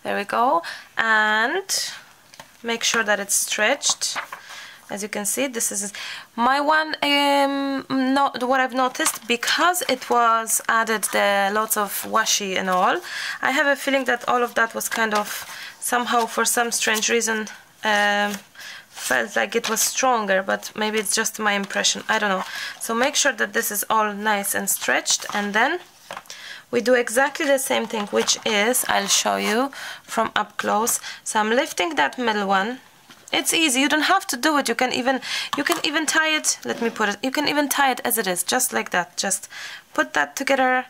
there we go, and make sure that it's stretched. As you can see, this is my one. Um, not what I've noticed, because it was added the lots of washi and all. I have a feeling that all of that was kind of somehow, for some strange reason, um, felt like it was stronger, but maybe it's just my impression, I don't know. So make sure that this is all nice and stretched, and then we do exactly the same thing, which is, I'll show you from up close. So I'm lifting that middle one. It's easy, you don't have to do it. You can even you can even tie it, let me put it, you can even tie it as it is, just like that. Just put that together,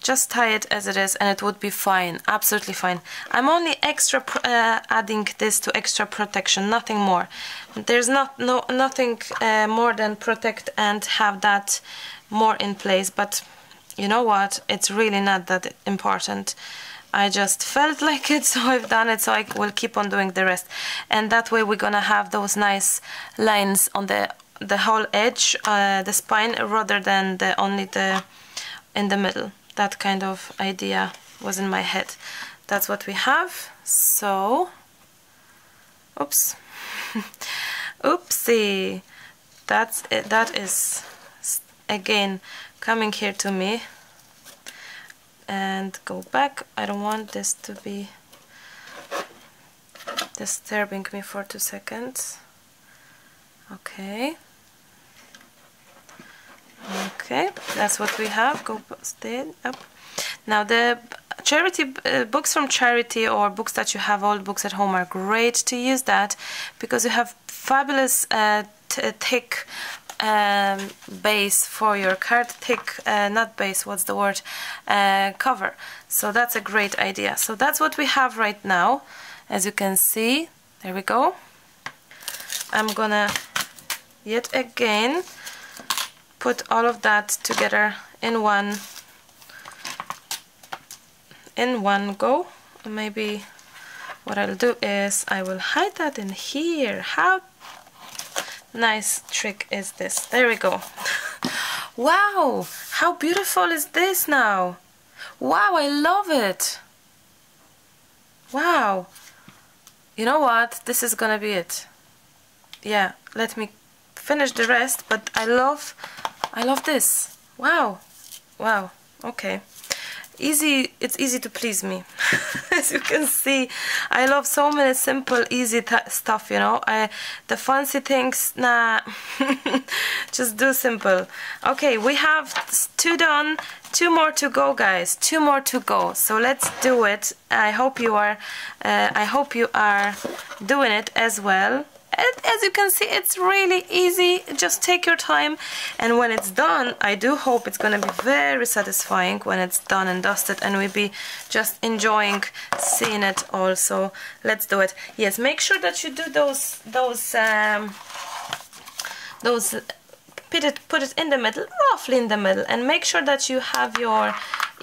just tie it as it is, and it would be fine, absolutely fine. I'm only extra uh, adding this to extra protection, nothing more. There's not no nothing uh, more than protect and have that more in place, but you know what, it's really not that important. I just felt like it, so I've done it, so I will keep on doing the rest. And that way we're gonna have those nice lines on the the whole edge, uh, the spine, rather than the only the in the middle. That kind of idea was in my head. That's what we have. So, oops, oopsie, that's it. That is again coming here to me. And go back. I don't want this to be disturbing me for two seconds. Okay. Okay, that's what we have. Go stay up. Now the charity uh, books from charity, or books that you have, old books at home, are great to use that, because you have fabulous uh, t thick Um, base for your card, thick, uh, not base, what's the word, uh, cover. So that's a great idea. So that's what we have right now. As you can see, there we go. I'm gonna yet again put all of that together in one in one go. Maybe what I'll do is I will hide that in here. How nice trick is this? There we go. Wow, how beautiful is this now? Wow, I love it. Wow, you know what, this is gonna be it. Yeah, let me finish the rest, but I love I love this. Wow, wow, okay. Easy, it's easy to please me. As you can see, I love so many simple, easy stuff, you know. I, the fancy things, nah, just do simple. Okay, we have two done, two more to go, guys, two more to go. So let's do it. I hope you are, uh, I hope you are doing it as well. And as you can see, it's really easy. Just take your time, and when it's done, I do hope it's gonna be very satisfying when it's done and dusted, and we'll be just enjoying seeing it also. Let's do it. Yes, make sure that you do those those um, those put it put it in the middle, roughly in the middle, and make sure that you have your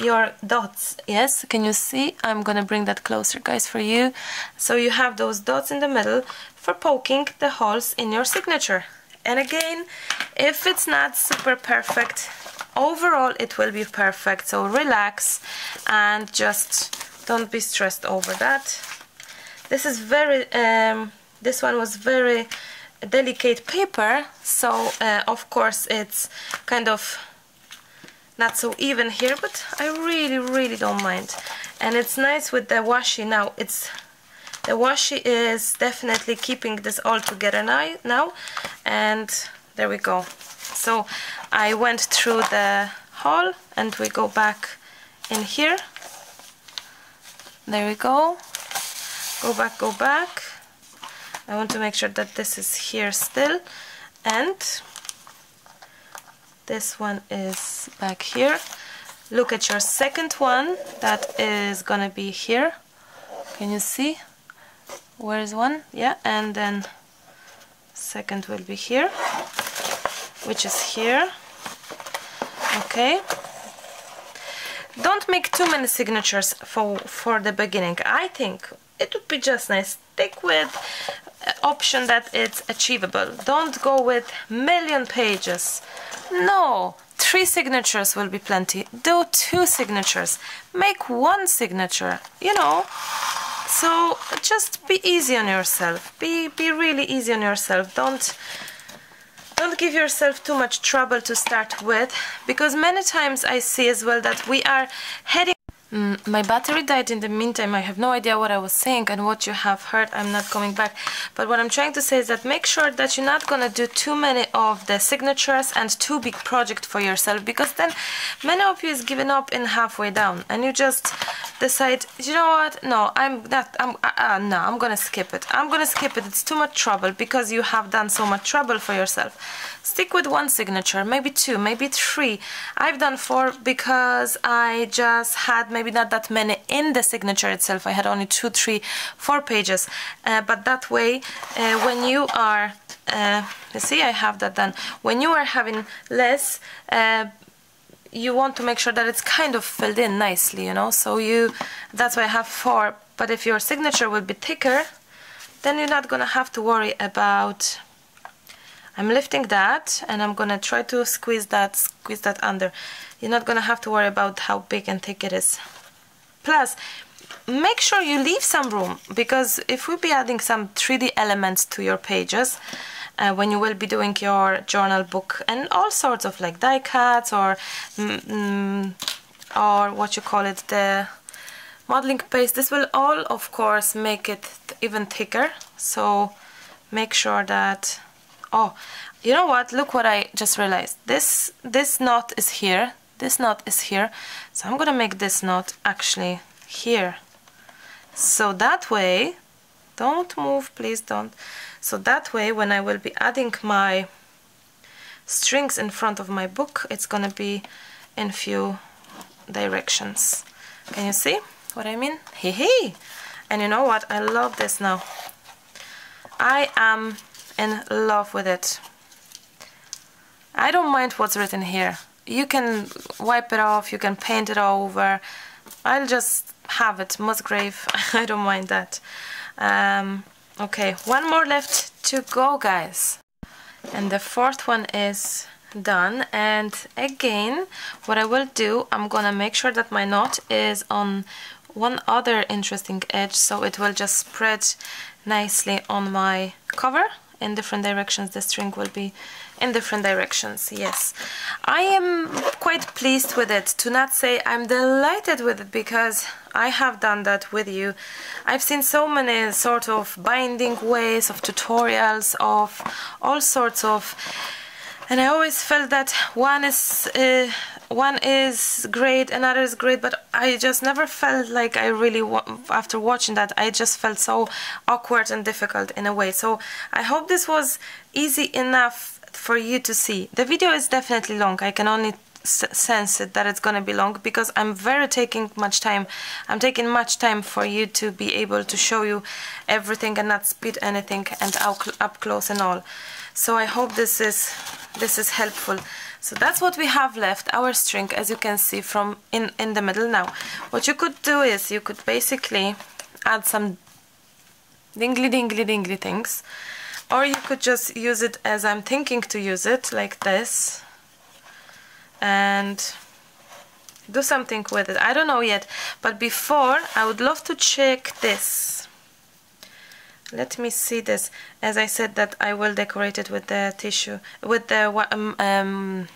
your dots. Yes, can you see? I'm gonna bring that closer, guys, for you, so you have those dots in the middle for poking the holes in your signature. And again, if it's not super perfect, overall it will be perfect, so relax and just don't be stressed over that. This is very um, this one was very delicate paper, so uh, of course it's kind of not so even here, but I really really don't mind. And it's nice with the washi now. It's the washi is definitely keeping this all together now, now and there we go. So I went through the hole and we go back in here. There we go. Go back, go back. I want to make sure that this is here still, and this one is back here. Look at your second one that is gonna be here. Can you see? Where is one? Yeah, and then second will be here, which is here. Okay. Don't make too many signatures for, for the beginning. I think it would be just nice. Stick with option that it's achievable. Don't go with million pages. No, three signatures will be plenty. Do two signatures. Make one signature, you know. So just be easy on yourself. Be be really easy on yourself. Don't don't give yourself too much trouble to start with, because many times I see as well that we are heading Mm, my battery died in the meantime. I have no idea what I was saying, and what you have heard, I'm not coming back. But what I'm trying to say is that make sure that you're not gonna do too many of the signatures and too big project for yourself, because then many of you is giving up in halfway down, and you just decide, you know what? No, I'm not. I'm uh, uh, no. I'm gonna skip it. I'm gonna skip it. It's too much trouble, because you have done so much trouble for yourself. Stick with one signature, maybe two, maybe three. I've done four because I just had. Maybe not that many in the signature itself. I had only two, three, four pages. Uh, but that way, uh, when you are, uh, let's see, I have that done. When you are having less, uh, you want to make sure that it's kind of filled in nicely, you know. So you, that's why I have four. But if your signature will be thicker, then you're not gonna have to worry about. I'm lifting that, and I'm gonna try to squeeze that, squeeze that under. You're not gonna have to worry about how big and thick it is. Plus, make sure you leave some room, because if we'll be adding some three D elements to your pages, uh, when you will be doing your journal book and all sorts of like die cuts or mm, or what you call it, the modeling paste, this will all, of course, make it th- even thicker. So make sure that. Oh, you know what? Look what I just realized. This this knot is here. This knot is here. So I'm gonna make this knot actually here. So that way, don't move, please don't. So that way, when I will be adding my strings in front of my book, it's gonna be in few directions. Can you see what I mean? Hee hee! And you know what? I love this now. I am in love with it. I don't mind what's written here. You can wipe it off, you can paint it all over. I'll just have it, Musgrave. I don't mind that. Um, okay, one more left to go, guys. And the fourth one is done. And again, what I will do, I'm gonna make sure that my knot is on one other interesting edge, so it will just spread nicely on my cover. In different directions, the string will be in different directions, yes. I am quite pleased with it, to not say I'm delighted with it, because I have done that with you. I've seen so many sort of binding ways, of tutorials, of all sorts of, and I always felt that one is uh, one is great, another is great, but I just never felt like I really, wa after watching that, I just felt so awkward and difficult in a way. So I hope this was easy enough for you to see. The video is definitely long. I can only s sense it that it's gonna be long, because I'm very taking much time. I'm taking much time for you to be able to show you everything and not speed anything and out, up close and all. So I hope this is this is helpful. So that's what we have left, our string, as you can see from in, in the middle now. What you could do is you could basically add some dingly dingly dingly things, or you could just use it as I'm thinking to use it, like this, and do something with it. I don't know yet, but before, I would love to check this. Let me see this. As I said that I will decorate it with the tissue, with the um, um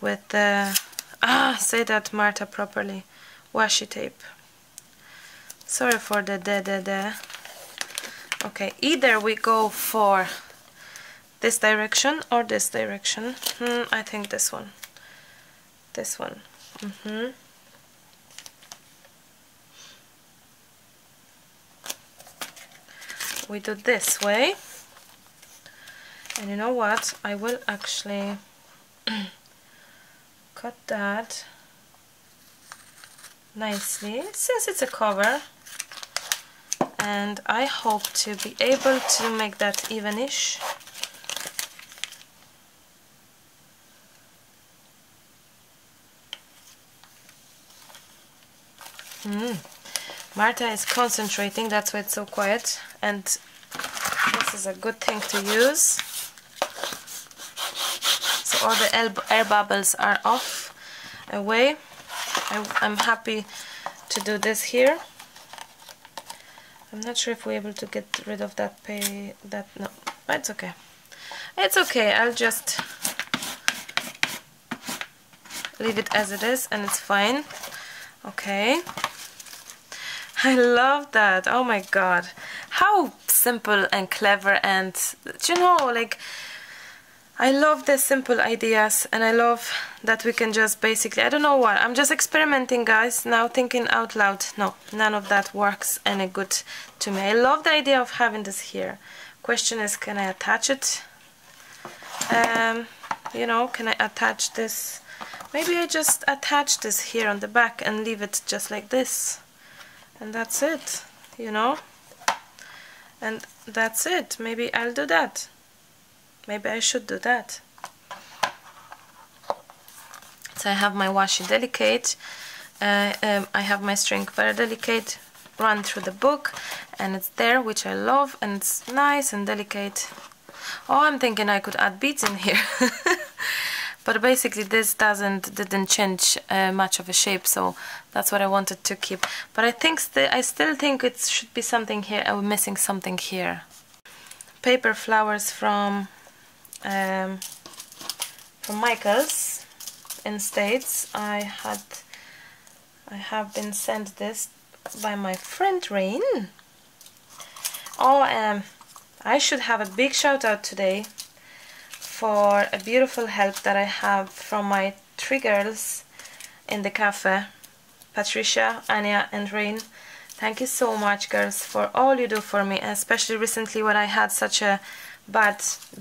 with the ah say that Marta properly, washi tape. Sorry for the da da da. Okay, either we go for this direction or this direction. Hmm, I think this one. This one. Mm-hmm. We do this way, and you know what? I will actually cut that nicely, since it's a cover, and I hope to be able to make that evenish. Mm. Marta is concentrating, that's why it's so quiet, and this is a good thing to use. So all the air bubbles are off, away. I, I'm happy to do this here. I'm not sure if we're able to get rid of that pay, that, no, it's okay. It's okay, I'll just leave it as it is, and it's fine. Okay, I love that. Oh my god, how simple and clever, and you know, like, I love the simple ideas, and I love that we can just basically, I don't know what, I'm just experimenting, guys, now thinking out loud. No, none of that works any good to me. I love the idea of having this here. Question is, can I attach it? Um, you know, can I attach this? Maybe I just attach this here on the back and leave it just like this. And that's it, you know? And that's it. Maybe I'll do that. Maybe I should do that. So I have my washi delicate, uh, um, I have my string very delicate run through the book, and it's there, which I love, and it's nice and delicate. Oh, I'm thinking I could add beads in here. But basically this doesn't didn't change uh, much of a shape, so that's what I wanted to keep. But I think st I still think it should be something here. I'm missing something here. Paper flowers from Um, from Michael's in States. I had, I have been sent this by my friend Rain. Oh, um, I should have a big shout out today for a beautiful help that I have from my three girls in the cafe, Patricia, Anya, and Rain. Thank you so much, girls, for all you do for me, especially recently when I had such a bad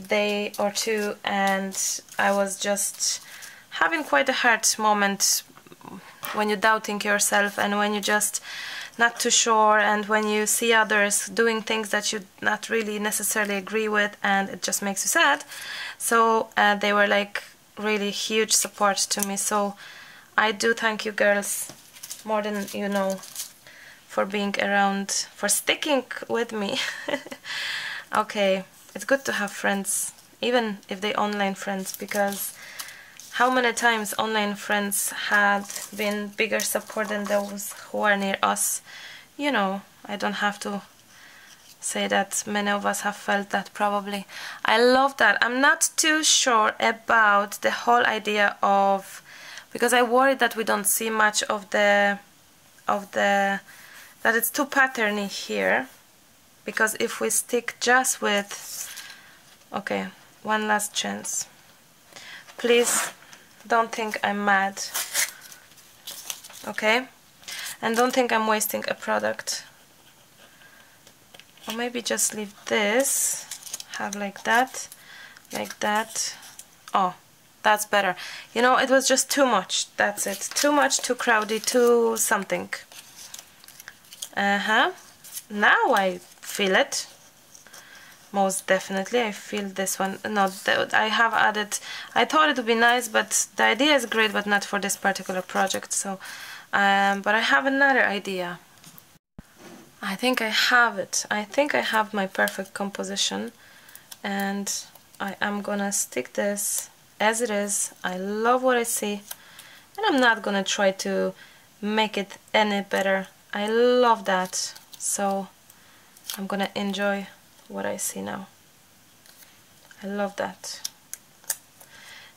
day or two, and I was just having quite a hard moment when you're doubting yourself, and when you're just not too sure, and when you see others doing things that you not really necessarily agree with, and it just makes you sad. So uh, they were like really huge support to me, so I do thank you, girls, more than you know, for being around, for sticking with me. Okay, it's good to have friends, even if they online friends, because how many times online friends had been bigger support than those who are near us. You know, I don't have to say that many of us have felt that probably. I love that. I'm not too sure about the whole idea of, because I worry that we don't see much of the, of the, that it's too patterny here. Because if we stick just with, okay, one last chance, please don't think I'm mad, okay, and don't think I'm wasting a product. Or maybe just leave this, have like that, like that. Oh, that's better. You know, it was just too much. That's it. Too much, too crowded, too something. Uh-huh. Now I feel it, most definitely. I feel this one. No, I have added, I thought it would be nice, but the idea is great, but not for this particular project. So, um, but I have another idea. I think I have it. I think I have my perfect composition, and I am gonna stick this as it is. I love what I see, and I'm not gonna try to make it any better. I love that. So I'm gonna enjoy what I see now. I love that.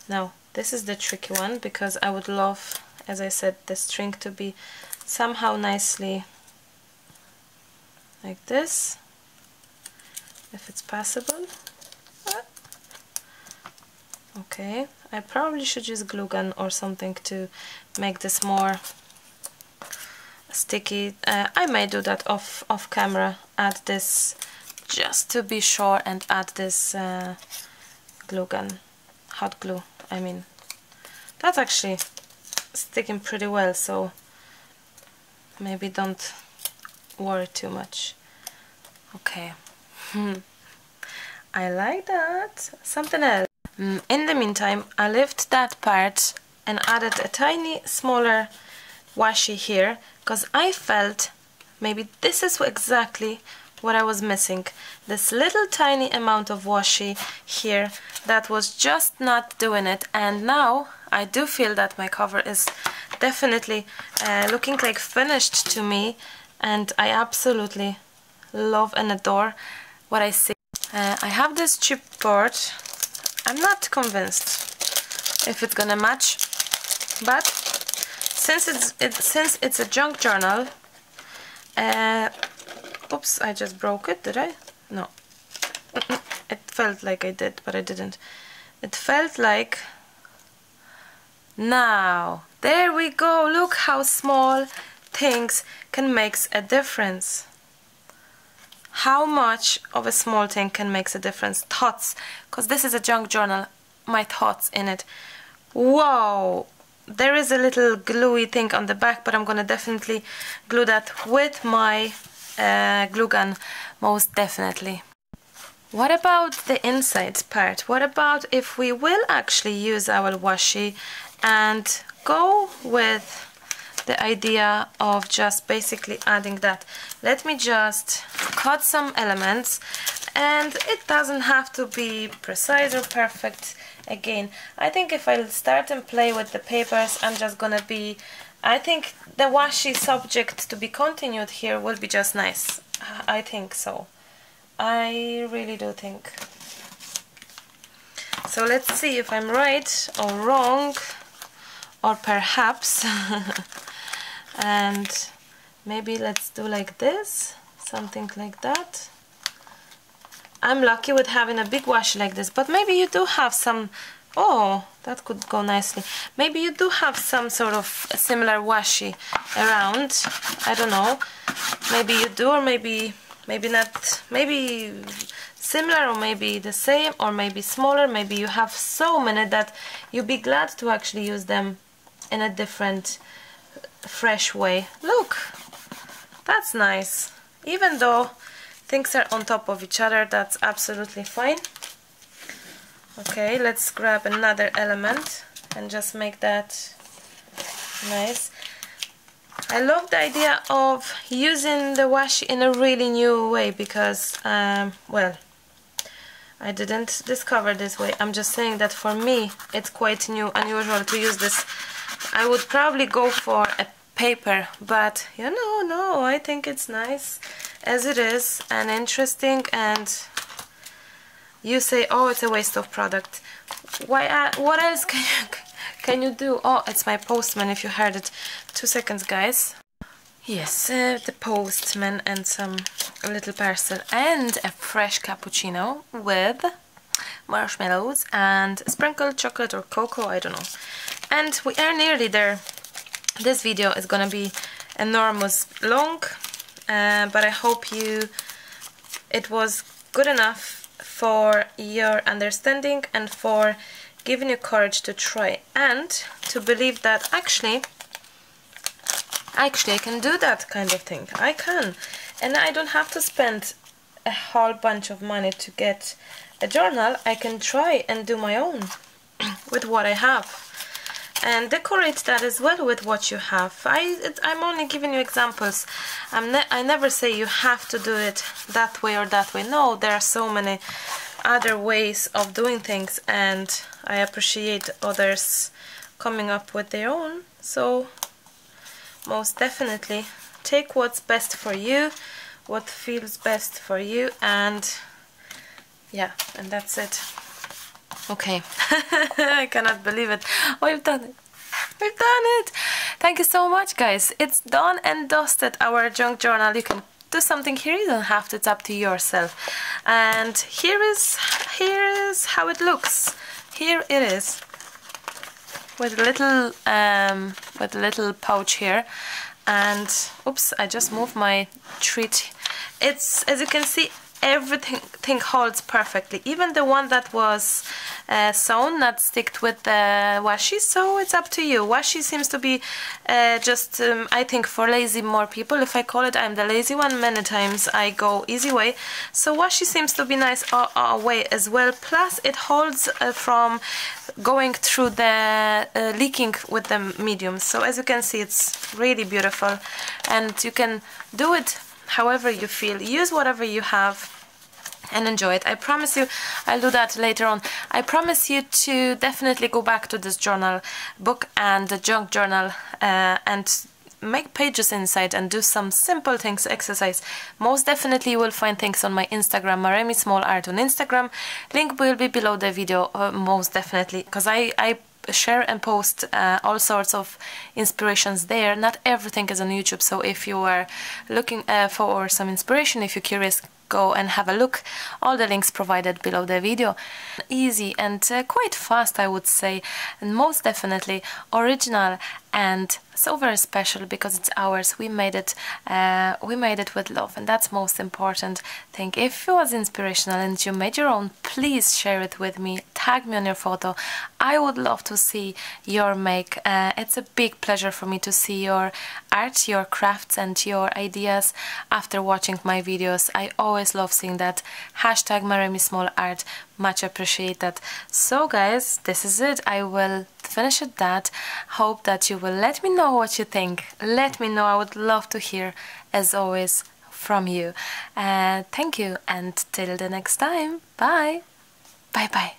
Now this is the tricky one, because I would love, as I said, the string to be somehow nicely like this, if it's possible. Okay, I probably should use glue gun or something to make this more sticky. uh, I may do that off off camera, add this just to be sure, and add this uh, glue gun, hot glue, I mean. That's actually sticking pretty well, so maybe don't worry too much. Okay. I like that. Something else. Mm, in the meantime, I left that part and added a tiny smaller washi here, because I felt maybe this is exactly what I was missing. This little tiny amount of washi here that was just not doing it. And now I do feel that my cover is definitely uh, looking like finished to me, and I absolutely love and adore what I see. Uh, I have this cheap board. I'm not convinced if it's gonna match, but since it's it, since it's a junk journal, uh, oops, I just broke it, did I? No. It felt like I did, but I didn't. It felt like... Now, there we go. Look how small things can make a difference. How much of a small thing can make a difference? Thoughts, because this is a junk journal, my thoughts in it. Wow, there is a little gluey thing on the back, but I'm gonna definitely glue that with my uh, glue gun, most definitely. What about the inside part? What about if we will actually use our washi and go with the idea of just basically adding that? Let me just cut some elements, and it doesn't have to be precise or perfect again. I think if I start and play with the papers, I'm just gonna be... I think the washi subject to be continued here will be just nice. I think so. I really do think. So let's see if I'm right or wrong, or perhaps. And maybe let's do like this, something like that. I'm lucky with having a big washi like this, but maybe you do have some... Oh, that could go nicely. Maybe you do have some sort of similar washi around. I don't know. Maybe you do, or maybe... Maybe not, maybe similar, or maybe the same, or maybe smaller. Maybe you have so many that you'd be glad to actually use them in a different, fresh way. Look, that's nice. Even though things are on top of each other, that's absolutely fine. Okay, let's grab another element and just make that nice. I love the idea of using the washi in a really new way, because, um, well, I didn't discover this way. I'm just saying that for me it's quite new, unusual to use this. I would probably go for a paper, but, you know, no, I think it's nice as it is and interesting, and you say, oh, it's a waste of product. Why? Uh, what else can you... Can you do? Oh, it's my postman, if you heard it. Two seconds, guys. Yes, uh, the postman and some little parcel and a fresh cappuccino with marshmallows and sprinkled chocolate or cocoa, I don't know. And we are nearly there. This video is gonna be enormous long, uh, but I hope you... it was good enough for your understanding and for giving you courage to try and to believe that actually actually I can do that kind of thing. I can, and I don't have to spend a whole bunch of money to get a journal. I can try and do my own with what I have, and decorate that as well with what you have. I, it, I'm only giving you examples. I'm ne I never say you have to do it that way or that way. No, there are so many other ways of doing things, and I appreciate others coming up with their own. So most definitely take what's best for you, what feels best for you, and yeah, and that's it. Okay. I cannot believe it. Oh, you've done it. We've done it. Thank you so much, guys. It's done and dusted, our junk journal. You can do something here, you don't have to, it's up to yourself. And here is here is how it looks. Here it is, with a little um, with a little pouch here. And oops, I just moved my treat. It's, as you can see, everything thing holds perfectly, even the one that was uh, sewn, not sticked with the washi. So it's up to you. Washi seems to be uh, just um, I think for lazy more people, if I call it, I'm the lazy one. Many times I go easy way, so washi seems to be nice our, our way as well. Plus it holds uh, from going through the uh, leaking with the medium. So as you can see, it's really beautiful, and you can do it however you feel. Use whatever you have and enjoy it. I promise you, I'll do that later on. I promise you to definitely go back to this journal book and the junk journal uh, and make pages inside and do some simple things, exercise. Most definitely you will find things on my Instagram, Maremi Small Art on Instagram. Link will be below the video, uh, most definitely, because I, I share and post uh, all sorts of inspirations there. Not everything is on YouTube, so if you are looking uh, for some inspiration, if you're curious, go and have a look. All the links provided below the video. Easy and uh, quite fast, I would say, and most definitely original and so very special because it's ours. We made it. Uh, we made it with love, and that's most important thing. If it was inspirational and you made your own, please share it with me. Tag me on your photo. I would love to see your make. Uh, it's a big pleasure for me to see your art, your crafts, and your ideas after watching my videos. I always love seeing that. Hashtag Maremi Small Art. Much appreciated. So guys, this is it. I will finish it that. Hope that you will let me know what you think. Let me know. I would love to hear, as always, from you. Uh, thank you, and till the next time. Bye. Bye bye.